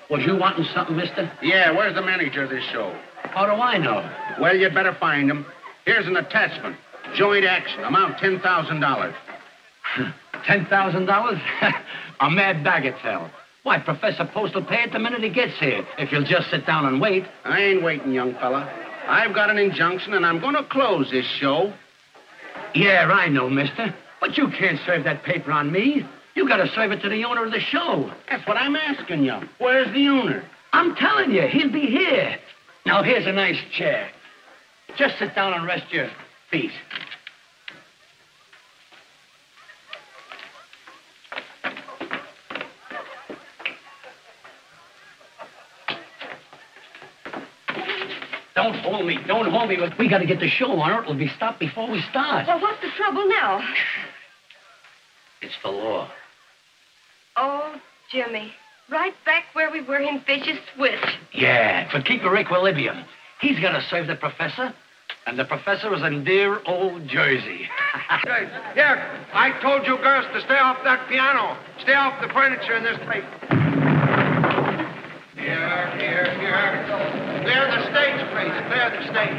Was you wanting something, mister? Yeah, where's the manager of this show? How do I know? Well, you'd better find him. Here's an attachment. Joint action. Amount ten thousand dollars. ten thousand dollars? A mad bagatelle. Why, Professor Post will pay it the minute he gets here, if you'll just sit down and wait. I ain't waiting, young fella. I've got an injunction, and I'm going to close this show. Yeah, I know, mister. But you can't serve that paper on me. You gotta serve it to the owner of the show. That's what I'm asking you. Where's the owner? I'm telling you, he'll be here. Now, here's a nice chair. Just sit down and rest your feet. Don't hold me, don't hold me. We gotta get the show on or it'll be stopped before we start. Well, what's the trouble now? It's the law. Oh, Jimmy, right back where we were in Vicious Switch. Yeah, but keep your equilibrium. He's going to serve the professor, and the professor is in dear old Jersey. Here, I told you girls to stay off that piano. Stay off the furniture in this place. Here, here, here. Clear the stage, please. Clear the stage.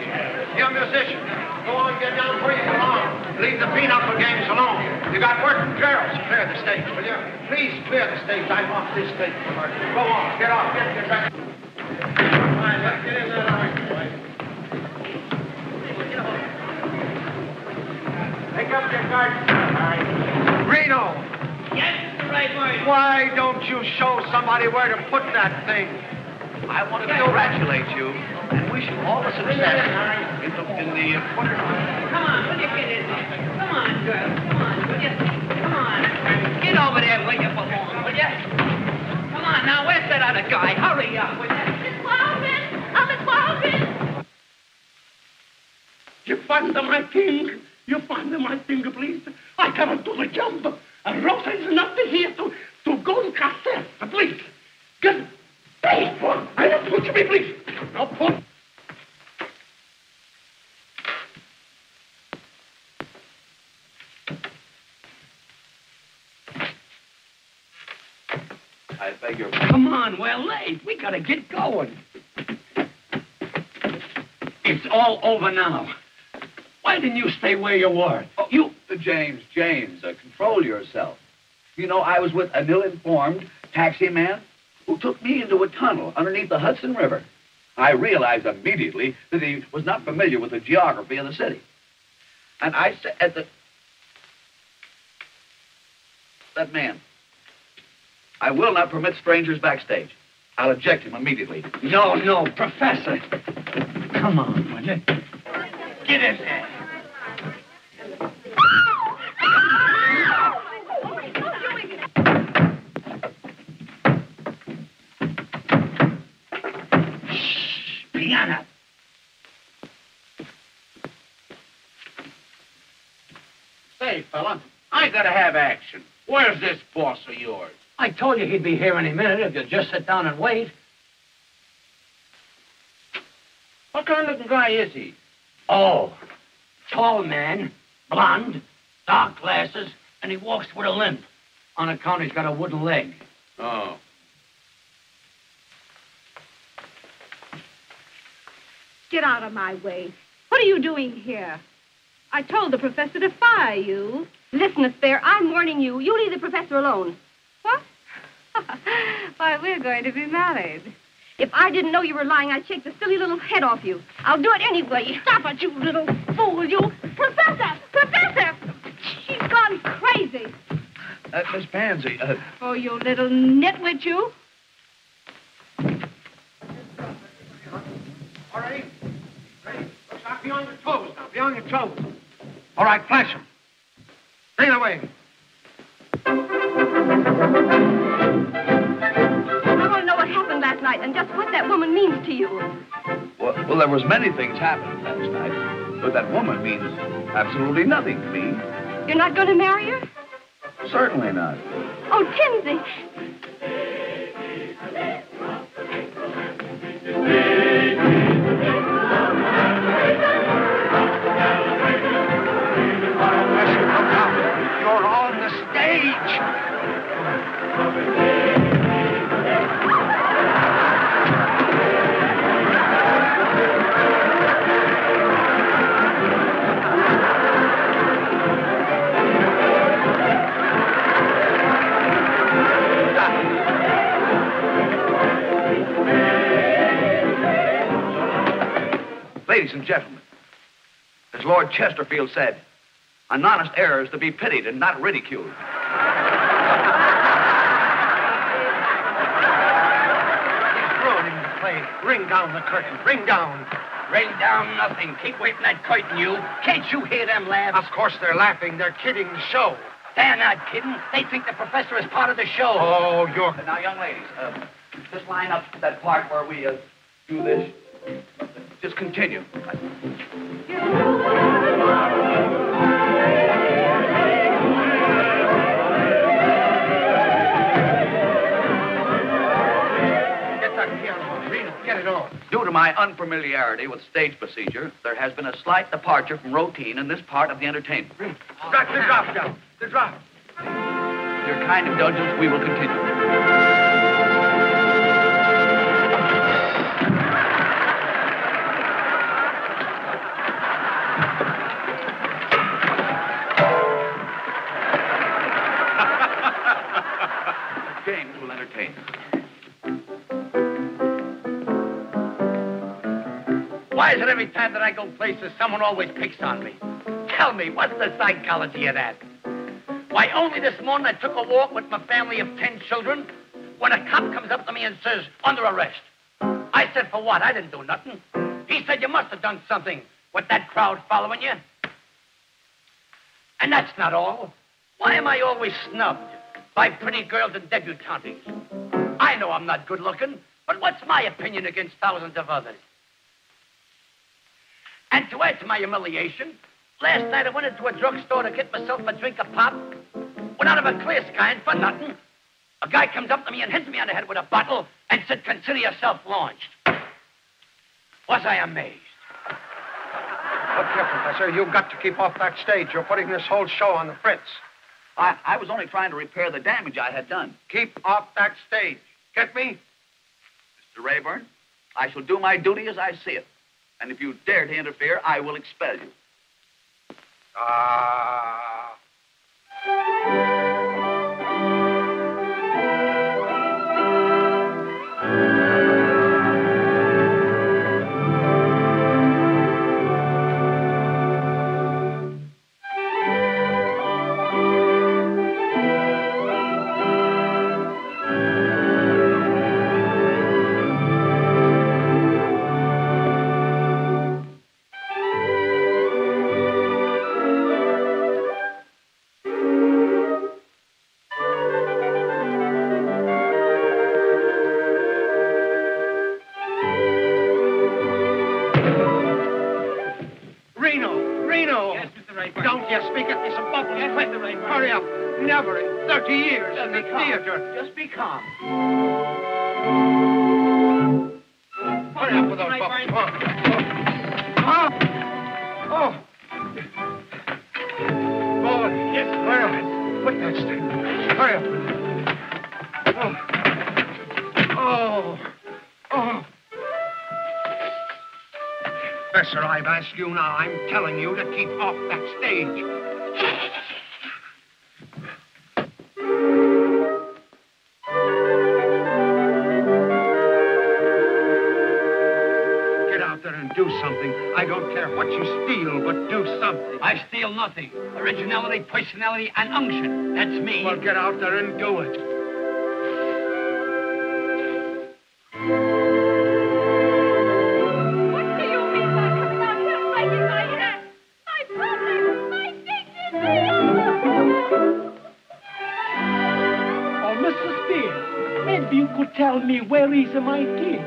You musicians, go on, get down where you belong. Leave the pinochle games alone. You got working girls. Clear the stage, will you? Please clear the stage. I want this stage to work. Go on, get off, get, get back. All right, let's get in there. Pick up your garden. All right. Reno. Yes, Mister Rayburn. Why don't you show somebody where to put that thing? I want to yes. congratulate you and wish you all the success in the in the. Uh, Come on, will you get in there? Come on, girl. Come on, will you? Come on. Get over there where you belong, will you? Come on, now where's that other guy? Hurry up, will you? Miss Walden, oh Miss Walden. You found my king. You find my finger, please. I cannot do the jump. A Rosa is not here to, to go and cast her, please. Get please, one. I don't put me, please. Now, put. I beg your pardon. Come on, we're late. We gotta get going. It's all over now. Why didn't you stay where you were? Oh, you, James, James, uh, control yourself. You know, I was with an ill-informed taxi man who took me into a tunnel underneath the Hudson River. I realized immediately that he was not familiar with the geography of the city. And I said at the... That man. I will not permit strangers backstage. I'll eject him immediately. No, no, Professor. Come on, will you? Get in there. Piano. Say, fella, I gotta have action. Where's this boss of yours? I told you he'd be here any minute if you'd just sit down and wait. What kind of guy is he? Oh, tall man, blonde, dark glasses, and he walks with a limp. On account he's got a wooden leg. Oh. Get out of my way. What are you doing here? I told the professor to fire you. Listen, Espere, I'm warning you. You leave the professor alone. What? Why, we're going to be married. If I didn't know you were lying, I'd shake the silly little head off you. I'll do it anyway. Stop it, you little fool, you. Professor! Professor! She's gone crazy. Uh, Miss Pansy, uh... Oh, you little nitwit, you. All right. Ready? Stop. Be on your toes now. Be on your toes. All right, flash him. Lead away. Night and just what that woman means to you. Well, well, there was many things happened last night, but that woman means absolutely nothing to me. You're not going to marry her? Certainly not. Oh, Timsy. You're on the stage. Ladies and gentlemen, as Lord Chesterfield said, an honest error is to be pitied and not ridiculed. He's ruining the play. Ring down the curtain. Ring down. Ring down nothing. Keep waving that curtain, you. Can't you hear them laugh? Of course they're laughing. They're kidding the show. They're not kidding. They think the professor is part of the show. Oh, you're... Now, young ladies, uh, just line up that part where we uh, do this. Just continue. Get that piano, Reno. Get it on. Due to my unfamiliarity with stage procedure, there has been a slight departure from routine in this part of the entertainment. Drop the drop down. The drop. With your kind indulgence, we will continue. Why is it every time that I go places, someone always picks on me? Tell me, what's the psychology of that? Why, only this morning I took a walk with my family of ten children when a cop comes up to me and says, under arrest. I said, for what? I didn't do nothing. He said, you must have done something with that crowd following you. And that's not all. Why am I always snubbed by pretty girls and debutantes? I know I'm not good looking, but what's my opinion against thousands of others? And to add to my humiliation, last night I went into a drugstore to get myself a drink of pop. Went out of a clear sky and for nothing. A guy comes up to me and hits me on the head with a bottle and said, consider yourself launched. Was I amazed? Look here, Professor, you've got to keep off that stage. You're putting this whole show on the fritz. I, I was only trying to repair the damage I had done. Keep off that stage. Get me? Mister Rayburn, I shall do my duty as I see it. And if you dare to interfere, I will expel you. Ah. Uh... I've asked you now, I'm telling you to keep off that stage. Get out there and do something. I don't care what you steal, but do something. I steal nothing. Originality, personality, and unction. That's me. Well, get out there and do it. Tell me, where is my king?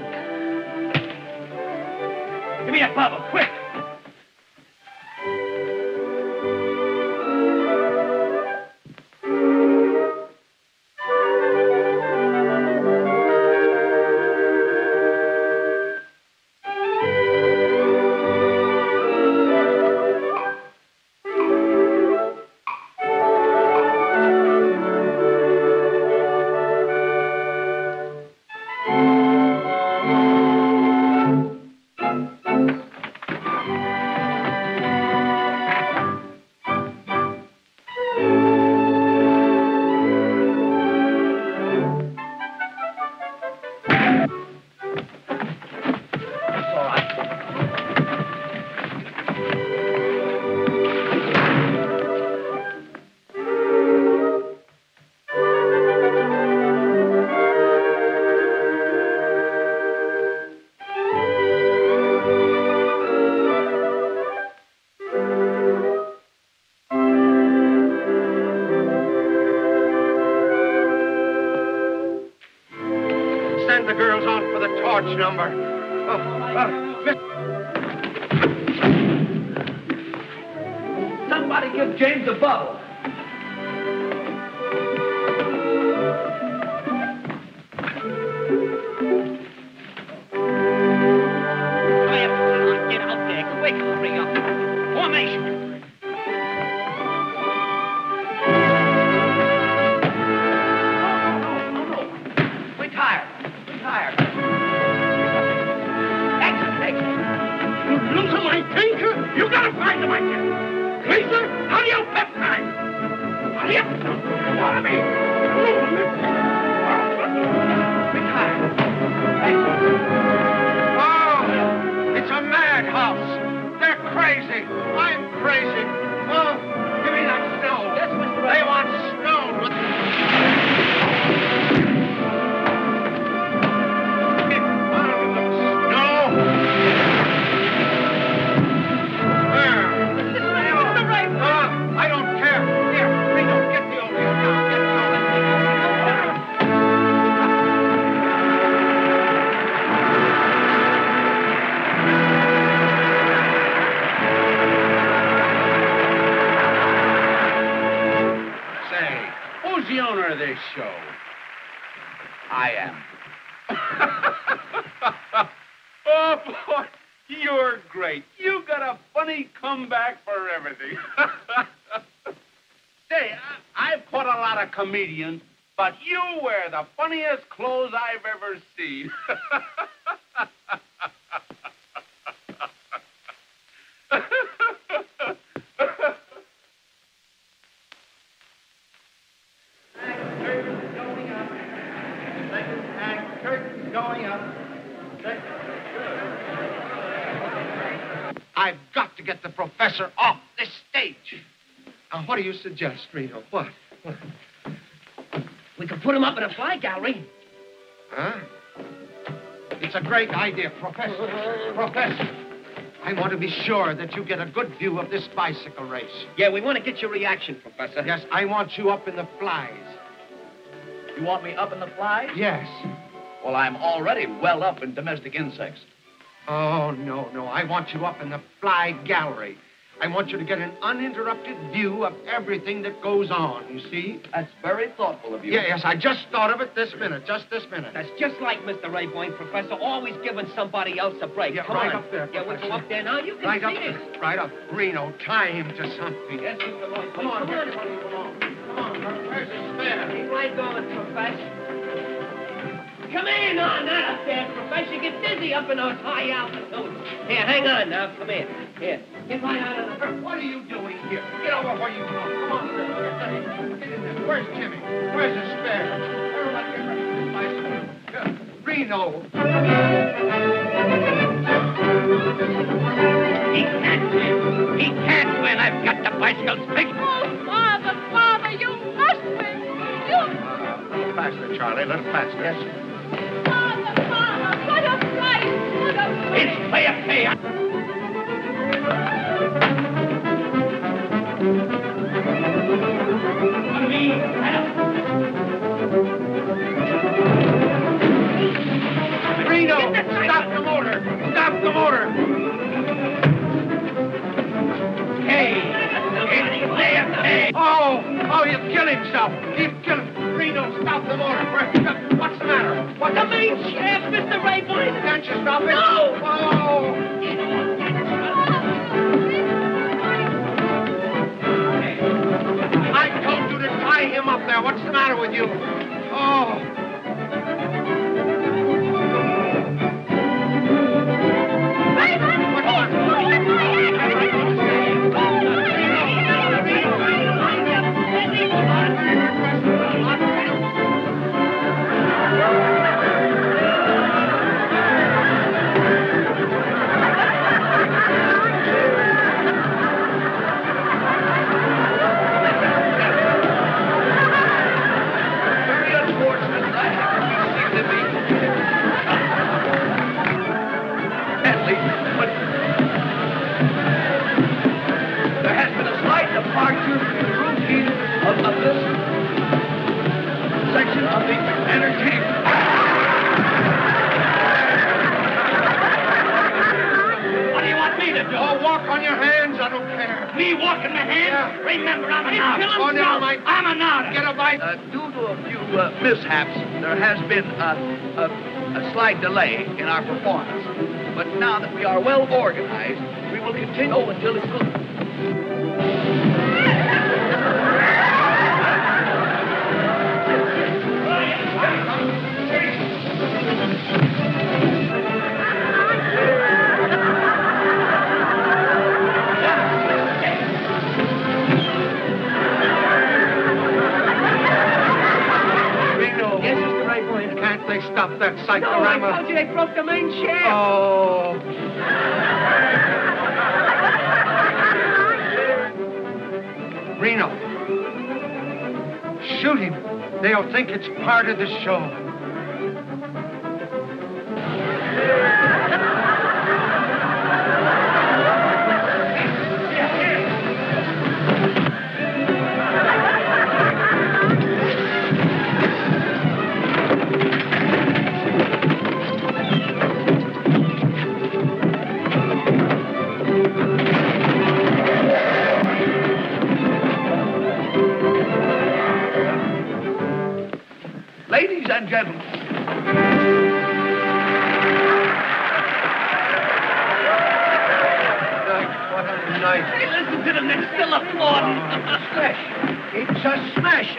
Give me that bottle, quick! Number. Oh, uh, Somebody give James a bubble. Get out there, quick, hurry up. Formation. the owner of this show? I am. Oh, boy, you're great. You got a funny comeback for everything. Say, I, I've caught a lot of comedians, but you wear the funniest clothes I've ever seen. I've got to get the professor off this stage. Now, what do you suggest, Reno? What? What? We could put him up in a fly gallery. Huh? It's a great idea, Professor. Professor, I want to be sure that you get a good view of this bicycle race. Yeah, we want to get your reaction, Professor. Yes, I want you up in the flies. You want me up in the flies? Yes. Well, I'm already well up in domestic insects. Oh, no, no. I want you up in the fly gallery. I want you to get an uninterrupted view of everything that goes on, you see? That's very thoughtful of you. Yeah, yes, I just thought of it this minute, just this minute. That's just like Mister Rayburn, Professor, always giving somebody else a break. Yeah, Come right on. up there, Yeah, Professor. We go up there now. You can right see up, it. Right up. Reno, tie him to something. Yes, Mister Lord. Come on, come on. Come on, come on. Professor's there. Keep right going, Professor. Come in on, not up there, Professor. You get dizzy up in those high altitudes. Here, hang on now. Come in. Here. Get right out of the... Hey, what are you doing here? Get over where you belong. Come on. Get in there. Where's Jimmy? Where's the spare? Everybody get ready for this bicycle. Reno. He can't win. He can't win. I've got the bicycle fixed. Oh, Father, Father, you must win. You... Uh, a little faster, Charlie. A little faster. Yes, sir. It's play a pay. Reno, stop the motor. Stop the motor. Hey, it's play a pay. Oh, oh, he'll kill himself. He'll kill himself. Reno, stop the motor. What's the matter? What's the main shaft, Mister Rayburn? Can't you stop it? No! Oh! I told you to tie him up there. What's the matter with you? Oh! Delay in our performance, but now that we are well organized, we will continue until it's good. Stop that psychorama. No, I told you they broke the main shaft. Oh. Reno. Shoot him. They'll think it's part of the show. gentlemen. What a night. Hey, listen to them. They're still applauding. Smash. It's a smash.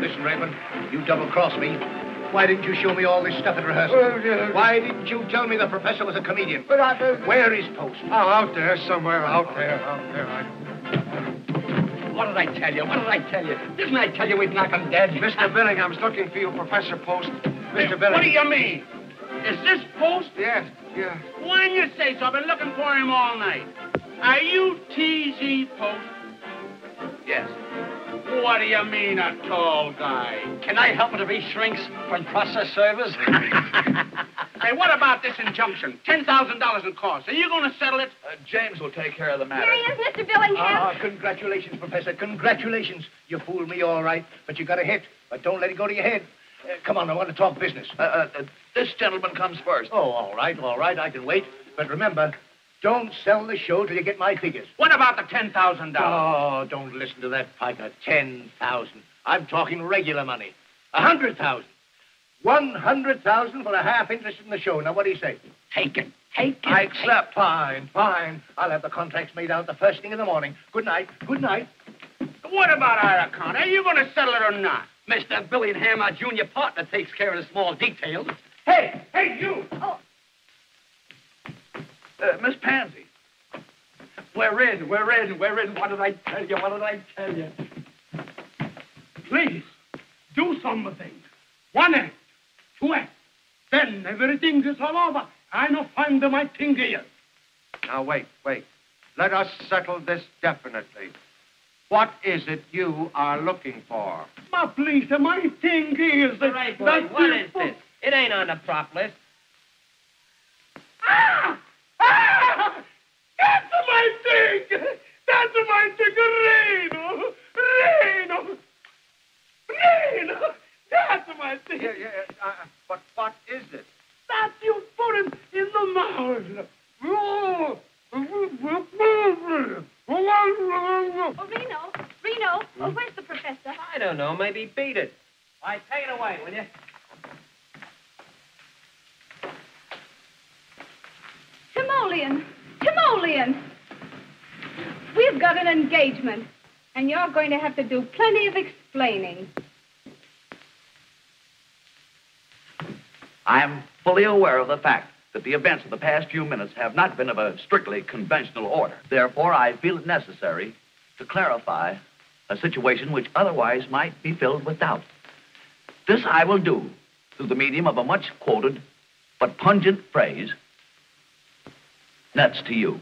Listen, Rayburn, you double-crossed me. Why didn't you show me all this stuff at rehearsal? Well, yeah. Why didn't you tell me the professor was a comedian? But I... Uh, Where is Post? Oh, out there somewhere. Out there. Out there. I... What did I tell you? What did I tell you? Didn't I tell you we'd knock him dead? Mister Billingham's looking for you, Professor Post. Mister Billingham. What do you mean? Is this Post? Yes. Yeah, yeah. When you say so, I've been looking for him all night. Are you T Z Post? Yes. What do you mean, a tall guy? Can I help it if he shrinks from process servers? Hey, what about this injunction? ten thousand dollars in costs. Are you going to settle it? Uh, James will take care of the matter. Here he is, Mister Billingham. Ah, uh, congratulations, Professor. Congratulations. You fooled me all right, but you got a hit. But don't let it go to your head. Uh, come on, I want to talk business. Uh, uh, uh, this gentleman comes first. Oh, all right, all right. I can wait. But remember... don't sell the show till you get my figures. What about the ten thousand dollars? Oh, don't listen to that, Piker. ten thousand dollars. I'm talking regular money. one hundred thousand dollars. one hundred thousand dollars for a half interest in the show. Now, what do you say? Take it. Take it. I accept. Fine, fine. I'll have the contracts made out the first thing in the morning. Good night. Good night. What about Ira Connor? Are you going to settle it or not? Mister Billingham, our junior partner, takes care of the small details. Hey, hey, you! Oh. Uh, Miss Pansy. We're in, we're in, we're in. What did I tell you? What did I tell you? Please, do something. One act, two acts. Then everything is all over. I no find my thing here. Now, wait, wait. Let us settle this definitely. What is it you are looking for? Ma, please, my thing is... That, right, that what is this? It ain't on the prop list. Ah! Ah! That's my thing! That's my thing! Reno! Reno! Reno! That's my thing! Yeah, yeah, uh, but what is it? That you put him in the mouth! Oh, Reno! Reno! Oh, where's the professor? I don't know. Maybe beat it. All right, take it away, will you? Timoleon! Timoleon! We've got an engagement, and you're going to have to do plenty of explaining. I am fully aware of the fact that the events of the past few minutes have not been of a strictly conventional order. Therefore, I feel it necessary to clarify a situation which otherwise might be filled with doubt. This I will do through the medium of a much-quoted but pungent phrase, nuts to you.